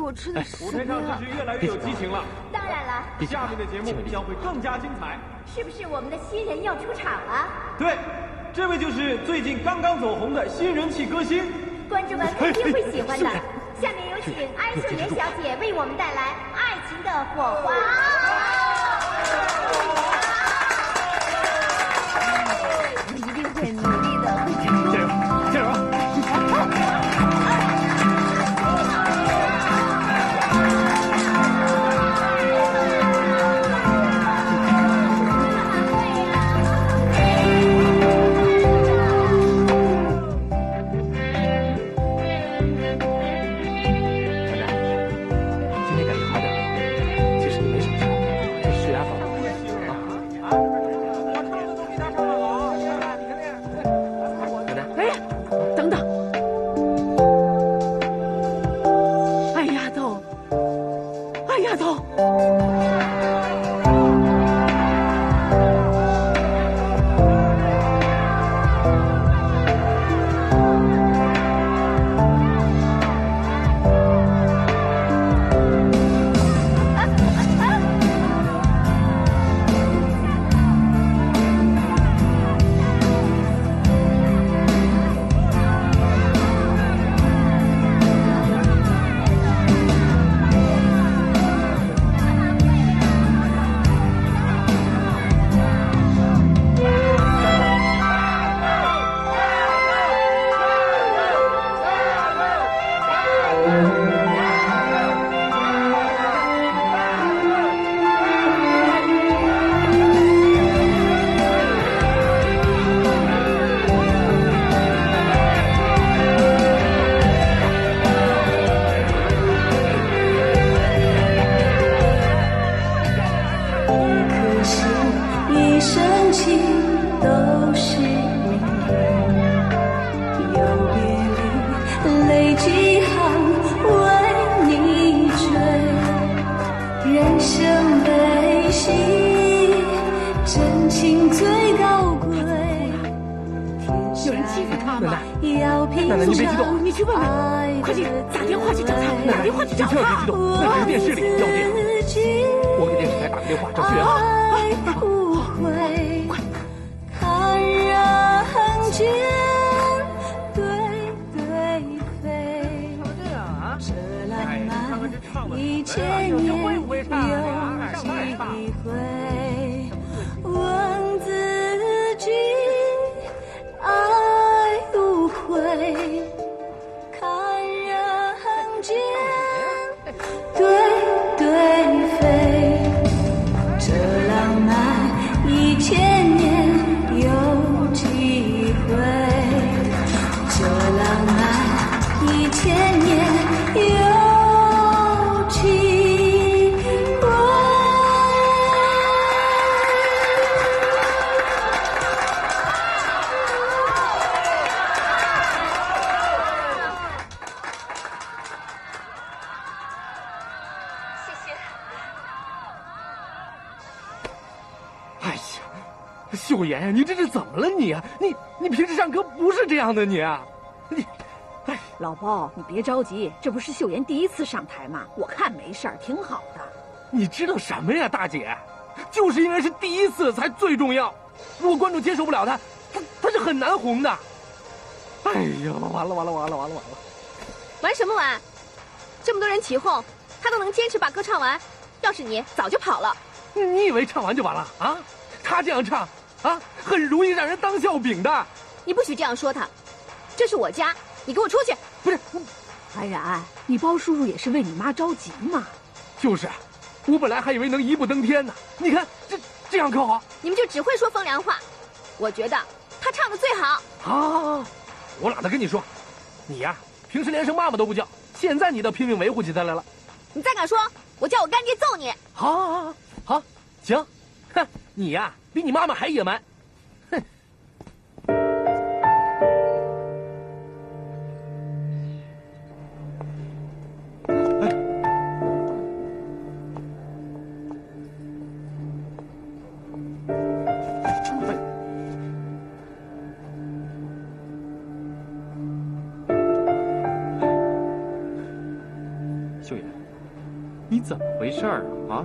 我吃的是。舞台上真是越来越有激情了。当然了，下面的节目将会更加精彩。是不是我们的新人要出场了？对，这位就是最近刚刚走红的新人气歌星，观众们肯定会喜欢的。下面有请安秀妍小姐为我们带来《爱情的火花》。我一定会努力的。加油，加油！ 今天感觉好点了，其实你没什么事。大丫头。你啊，你，哎，老包，你别着急，这不是秀妍第一次上台吗？我看没事儿，挺好的。你知道什么呀，大姐？就是因为是第一次才最重要。如果观众接受不了他，他他是很难红的。哎呀，完了完了完了完了完了！玩什么玩？这么多人起哄，他都能坚持把歌唱完。要是你，早就跑了。你以为唱完就完了啊？他这样唱啊，很容易让人当笑柄的。你不许这样说他。 这是我家，你给我出去！不是，安然，你包叔叔也是为你妈着急嘛。就是，我本来还以为能一步登天呢。你看这这样可好？你们就只会说风凉话。我觉得他唱的最好。啊！我懒得跟你说，你呀、啊，平时连声妈妈都不叫，现在你倒拼命维护起他来了。你再敢说，我叫我干爹揍你！好，好，好，好，行。哼，你呀、啊，比你妈妈还野蛮。 事儿啊，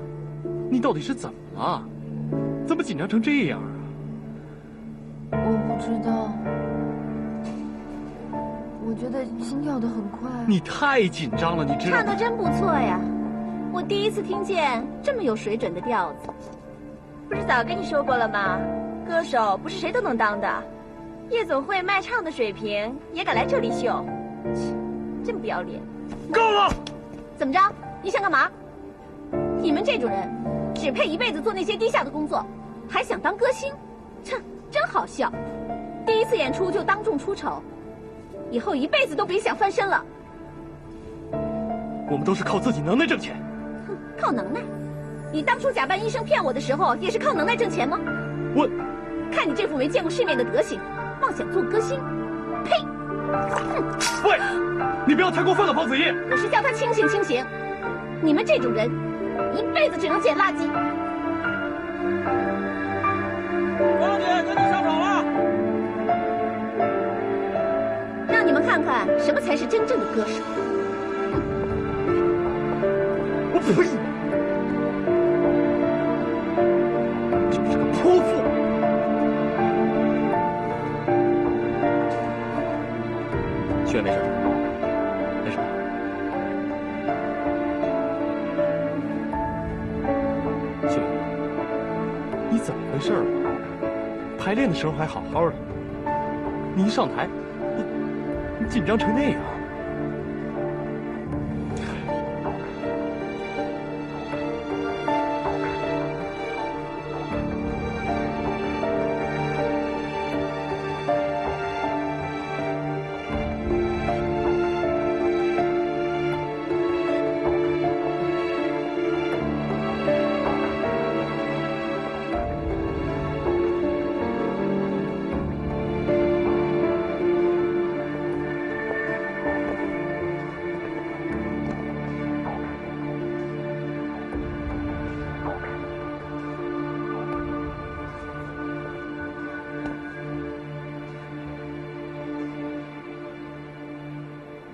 你到底是怎么了？怎么紧张成这样啊？我不知道，我觉得心跳得很快。你太紧张了，你知道吗？唱得真不错呀，我第一次听见这么有水准的调子。不是早跟你说过了吗？歌手不是谁都能当的，夜总会卖唱的水平也敢来这里秀，真不要脸！够了！怎么着？你想干嘛？ 你们这种人，只配一辈子做那些低下的工作，还想当歌星，哼，真好笑！第一次演出就当众出丑，以后一辈子都别想翻身了。我们都是靠自己能耐挣钱。哼，靠能耐？你当初假扮医生骗我的时候，也是靠能耐挣钱吗？我，看你这副没见过世面的德行，妄想做歌星，呸！哼，喂，你不要太过分了，包子义。我是叫他清醒清醒。你们这种人。一辈子只能捡垃圾。王姐，您就上手了，让你们看看什么才是真正的歌手。我呸！你们是个泼妇！ 学没事，没事。学，你怎么回事啊？排练的时候还好好的，你一上台，你你紧张成那样。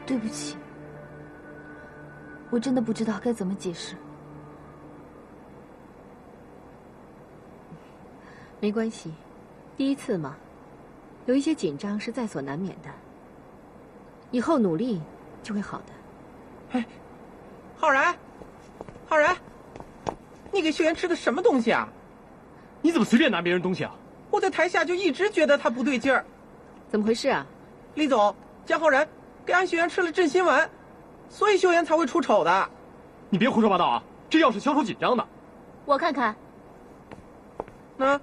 对不起，我真的不知道该怎么解释。没关系，第一次嘛，有一些紧张是在所难免的。以后努力就会好的。哎，浩然，浩然，你给秀妍吃的什么东西啊？你怎么随便拿别人东西啊？我在台下就一直觉得他不对劲儿。怎么回事啊？李总，江浩然。 给安秀妍吃了镇心丸，所以秀妍才会出丑的。你别胡说八道啊！这药是消除紧张的。我看看。那，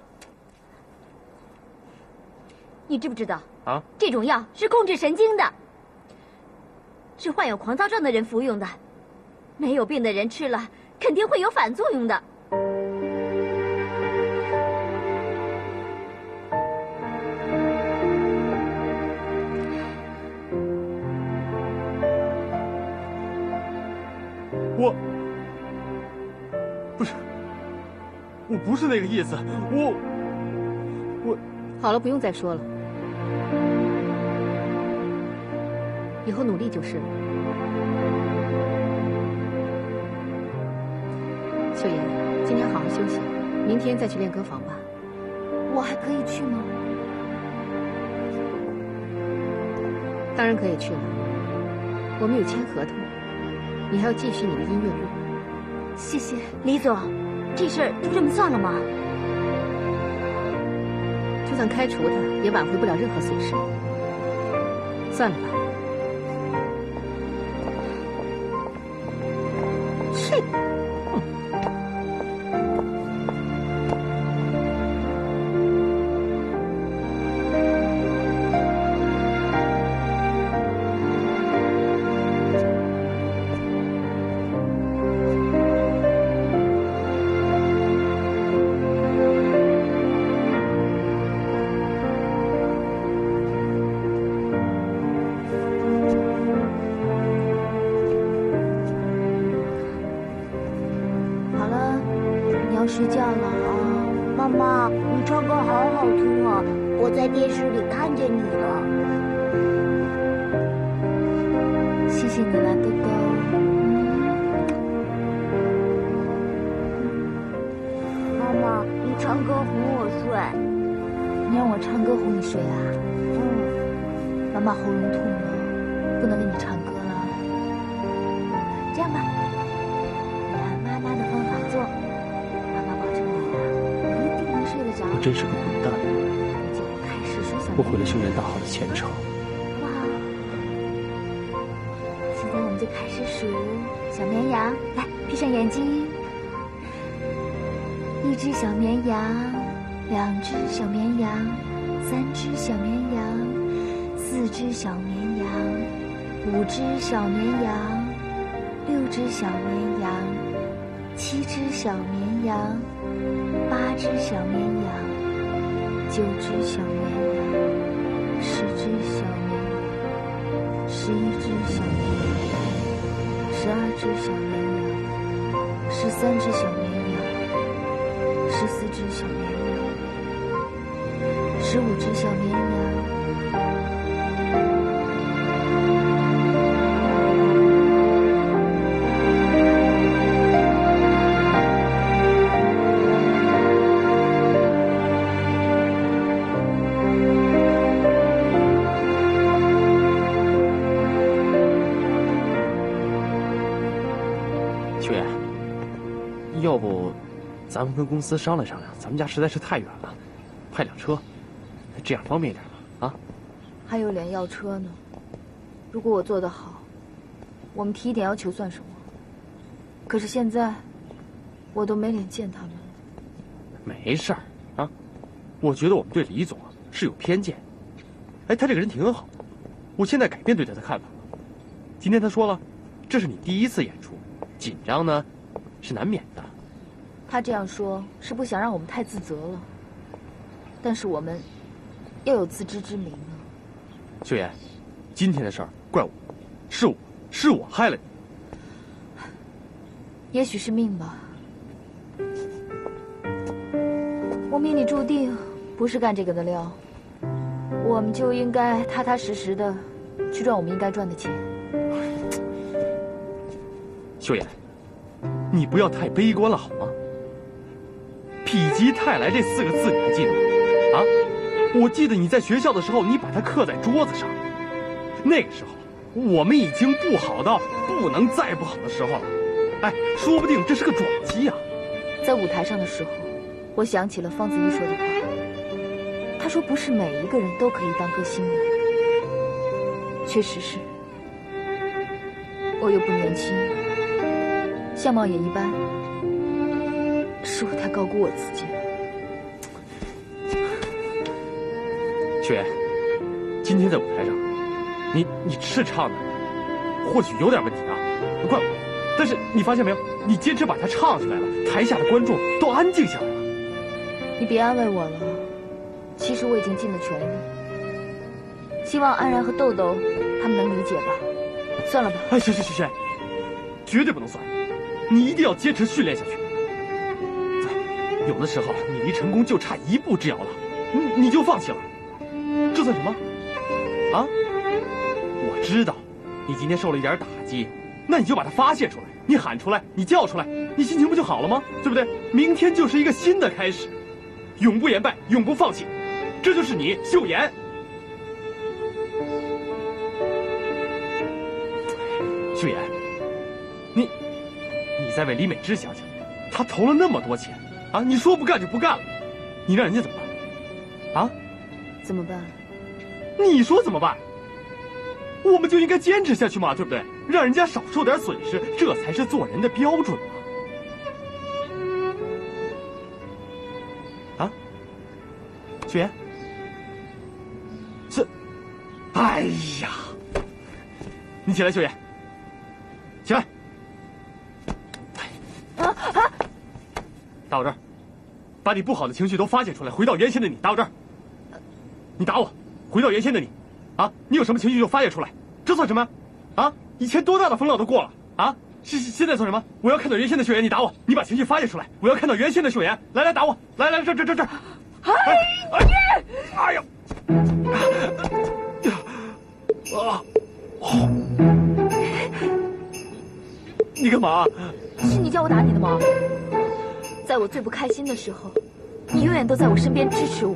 你知不知道啊？这种药是控制神经的，是患有狂躁症的人服用的，没有病的人吃了肯定会有反作用的。我不是，我不是那个意思，我我好了，不用再说了，以后努力就是了。秀妍，今天好好休息，明天再去练歌房吧。我还可以去吗？当然可以去了，我们有签合同。 你还要继续你的音乐路，谢谢李总，这事儿就这么算了吗？就算开除他，也挽回不了任何损失。算了吧。是。睡觉了啊，妈妈，你唱歌好好听啊！我在电视里看见你了，谢谢你了，豆豆。妈妈，你唱歌哄我睡，你让我唱歌哄你睡啊？嗯，妈妈喉咙痛了，不能给你唱歌了。这样吧，你按妈妈的方法做。 我真是个混蛋！我毁了秀妍大好的前程。哇！现在我们就开始数小绵羊，来，闭上眼睛。一只小绵羊，两只小绵羊，三只小绵羊，四只小绵羊，五只小绵羊，六只小绵羊，七只小绵羊。 八只小绵羊，九只小绵羊，十只小绵羊，十一只小绵羊，十二只小绵羊，十三只小绵羊，十四只小绵羊，十五只小绵羊。 要不，咱们跟公司商量商量，咱们家实在是太远了，派辆车，这样方便一点啊。还有脸要车呢？如果我做得好，我们提一点要求算什么？可是现在，我都没脸见他们了。没事儿啊，我觉得我们对李总啊是有偏见。哎，他这个人挺好，我现在改变对他的看法了。今天他说了，这是你第一次演出，紧张呢是难免的。 他这样说是不想让我们太自责了，但是我们要有自知之明啊。秀妍，今天的事儿怪我，是我是我害了你。也许是命吧，我命里注定不是干这个的料，我们就应该踏踏实实的去赚我们应该赚的钱。秀妍，你不要太悲观了好吗？ 否极泰来这四个字你还记得吗？啊，我记得你在学校的时候，你把它刻在桌子上。那个时候，我们已经不好到不能再不好的时候了。哎，说不定这是个转机啊！在舞台上的时候，我想起了方子怡说的话。他说：“不是每一个人都可以当歌星的。”确实是，我又不年轻，相貌也一般。 是我太高估我自己了。雪，今天在舞台上，你你是唱的，或许有点问题啊，怪我。但是你发现没有，你坚持把它唱出来了，台下的观众都安静下来了。你别安慰我了，其实我已经尽了全力。希望安然和豆豆他们能理解吧。算了吧。哎，行行行行，绝对不能算，你一定要坚持训练下去。 有的时候，你离成功就差一步之遥了，你你就放弃了，这算什么？啊！我知道，你今天受了一点打击，那你就把它发泄出来，你喊出来，你叫出来，你心情不就好了吗？对不对？明天就是一个新的开始，永不言败，永不放弃，这就是你，秀妍。秀妍，你你再为李美芝想想，她投了那么多钱。 啊！你说不干就不干了，你让人家怎么办？啊？怎么办？你说怎么办？我们就应该坚持下去嘛，对不对？让人家少受点损失，这才是做人的标准嘛！啊？雪妍，这……哎呀！你起来，雪妍，起来！啊啊！ 打我这儿，把你不好的情绪都发泄出来，回到原先的你。打我这儿，你打我，回到原先的你，啊！你有什么情绪就发泄出来，这算什么？啊！以前多大的风浪都过了啊！现现在算什么？我要看到原先的秀妍，你打我，你把情绪发泄出来，我要看到原先的秀妍，来来打我，来来这这这这，哎哎哎呀，啊！你干嘛？是你叫我打你的吗？ 在我最不开心的时候，你永远都在我身边支持我，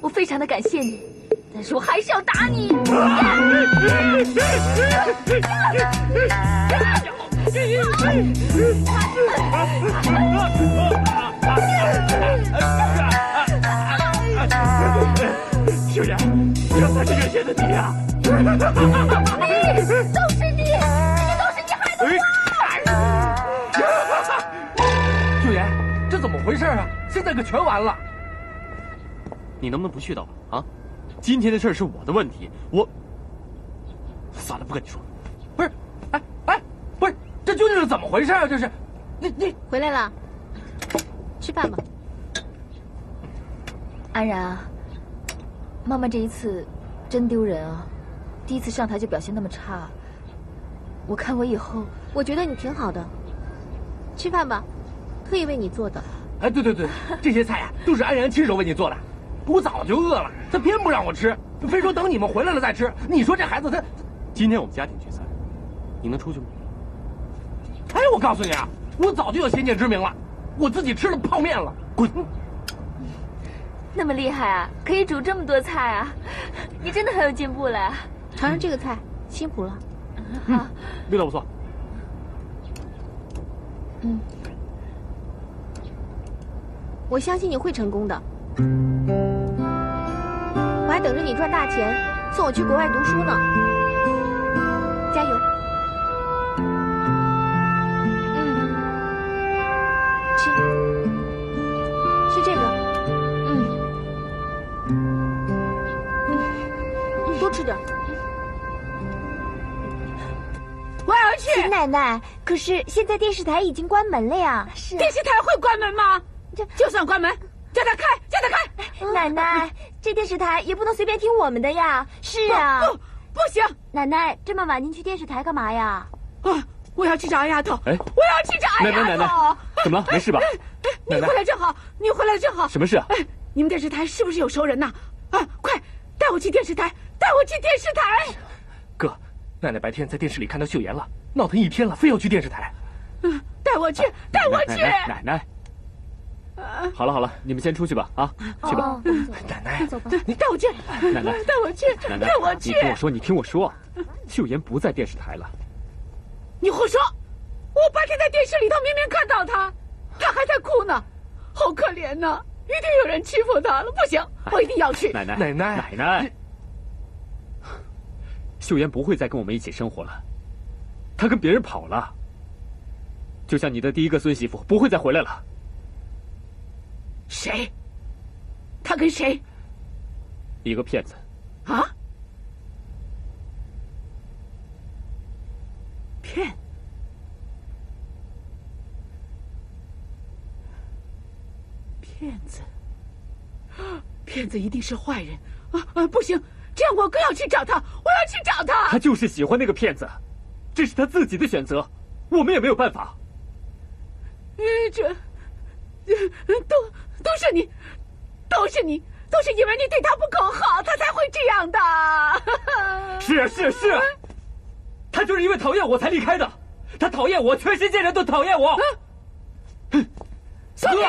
我非常的感谢你，但是我还是要打你！秀妍，这才是原先的你啊！都是你，这些都是你害的我！秀妍。 这怎么回事啊！现在可全完了。你能不能不絮叨啊？啊，今天的事是我的问题，我算了，不跟你说了。不是，哎哎，不是，这究竟是怎么回事啊？这是，你你回来了，吃饭吧。安然啊，妈妈这一次真丢人啊！第一次上台就表现那么差，我看我以后，我觉得你挺好的。吃饭吧，特意为你做的。哎，对对对，这些菜呀、啊、都是安然亲手为你做的。我早就饿了，他偏不让我吃，非说等你们回来了再吃。你说这孩子他……今天我们家庭聚餐，你能出去吗？哎，我告诉你啊，我早就有先见之明了，我自己吃了泡面了，滚！ 那么厉害啊！可以煮这么多菜啊！你真的很有进步了、啊。尝尝这个菜，辛苦了。嗯，味道不错。嗯，我相信你会成功的。我还等着你赚大钱，送我去国外读书呢。加油！嗯，吃。 吃点，我也要去。秦奶奶，可是现在电视台已经关门了呀。是、啊、电视台会关门吗？这就算关门，叫他开，叫他开。奶奶，这电视台也不能随便听我们的呀。是啊，不，不行。奶奶，这么晚您去电视台干嘛呀？啊，我要去找二丫头。哎，我要去找二丫头。奶奶，奶奶，怎么了？没事吧？你回来正好，你回来正好。什么事啊？哎，你们电视台是不是有熟人呐？啊，快带我去电视台。 带我去电视台，哥，奶奶白天在电视里看到秀妍了，闹腾一天了，非要去电视台。嗯，带我去，带我去。奶奶，好了好了，你们先出去吧，啊，去吧。奶奶，你带我去，奶奶，带我去，奶奶，带我去。你听我说，你听我说，秀妍不在电视台了。你胡说！我白天在电视里头明明看到她，她还在哭呢，好可怜呐！一定有人欺负她了，不行，我一定要去。奶奶，奶奶，奶奶。 秀妍不会再跟我们一起生活了，她跟别人跑了。就像你的第一个孙媳妇不会再回来了。谁？她跟谁？一个骗子。啊？骗？骗子？骗子一定是坏人啊啊！不行。 这样我更要去找他，我要去找他。他就是喜欢那个骗子，这是他自己的选择，我们也没有办法。嗯，这，都都是你，都是你，都是因为你对他不够好，他才会这样的。是是是，他就是因为讨厌我才离开的，他讨厌我，全世界人都讨厌我。嗯，小姐。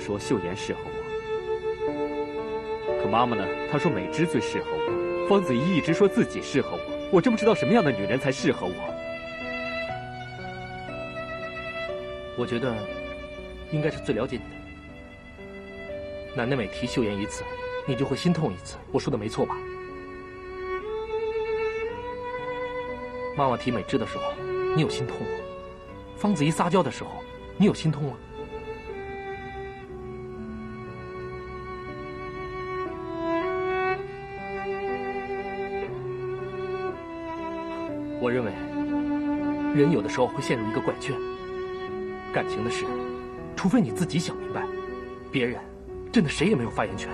说秀妍适合我，可妈妈呢？她说美芝最适合我。方子怡一直说自己适合我，我真不知道什么样的女人才适合我。我觉得，应该是最了解你的。奶奶每提秀妍一次，你就会心痛一次。我说的没错吧？妈妈提美芝的时候，你有心痛吗？方子怡撒娇的时候，你有心痛吗？我认为，人有的时候会陷入一个怪圈。感情的事，除非你自己想明白，别人真的谁也没有发言权。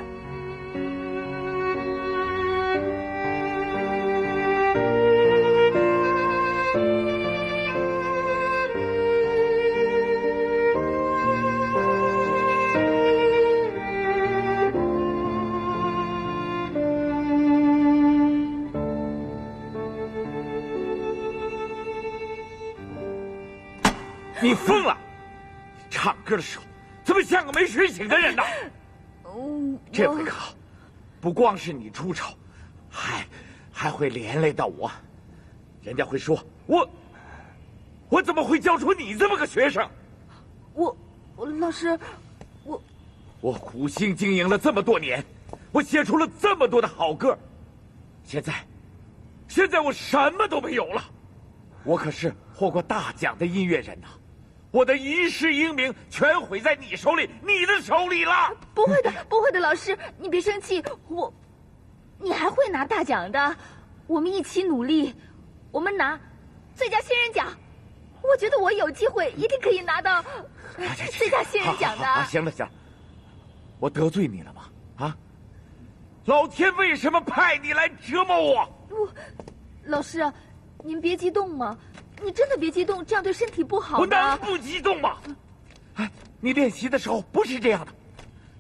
你疯了！唱歌的时候怎么像个没水井的人呢？这回可好，不光是你出丑，还还会连累到我。人家会说我，我怎么会教出你这么个学生？我，老师，我，我苦心经营了这么多年，我写出了这么多的好歌，现在，现在我什么都没有了。我可是获过大奖的音乐人呐！ 我的一世英名全毁在你手里，你的手里了。不会的，不会的，老师，你别生气，我，你还会拿大奖的。我们一起努力，我们拿最佳新人奖。我觉得我有机会，一定可以拿到最佳新人奖的。啊，行了行了，我得罪你了吗？啊，老天为什么派你来折磨我？我，老师，您别激动嘛。 你真的别激动，这样对身体不好。我能不激动吗？哎，你练习的时候不是这样的，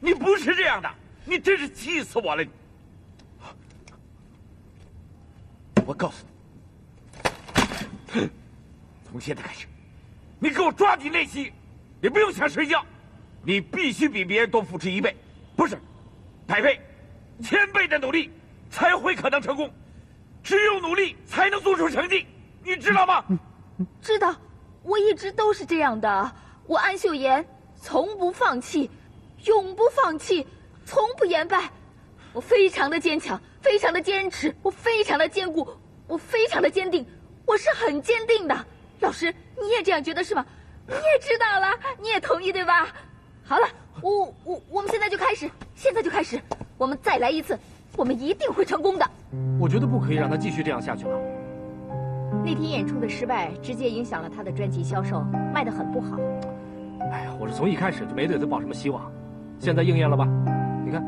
你不是这样的，你真是气死我了！我告诉你，从现在开始，你给我抓紧练习，你不用想睡觉，你必须比别人多付出一倍，不是，百倍、千倍的努力才会可能成功，只有努力才能做出成绩，你知道吗？ 知道，我一直都是这样的。我安秀妍从不放弃，永不放弃，从不言败。我非常的坚强，非常的坚持，我非常的坚固，我非常的坚定，我是很坚定的。老师，你也这样觉得是吗？你也知道了，你也同意对吧？好了，我我我们现在就开始，现在就开始，我们再来一次，我们一定会成功的。我觉得不可以让他继续这样下去了。 那天演出的失败，直接影响了他的专辑销售，卖得很不好。哎呀，我是从一开始就没对他抱什么希望，现在应验了吧？你看，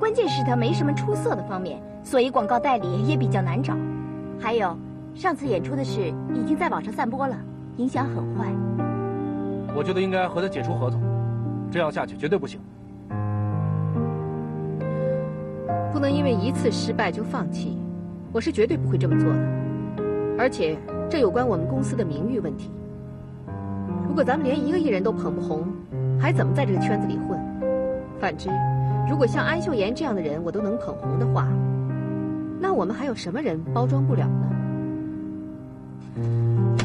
关键是他没什么出色的方面，所以广告代理也比较难找。还有，上次演出的事已经在网上散播了，影响很坏。我觉得应该和他解除合同，这样下去绝对不行。不能因为一次失败就放弃，我是绝对不会这么做的。 而且，这有关我们公司的名誉问题。如果咱们连一个艺人都捧不红，还怎么在这个圈子里混？反之，如果像安秀妍这样的人我都能捧红的话，那我们还有什么人包装不了呢？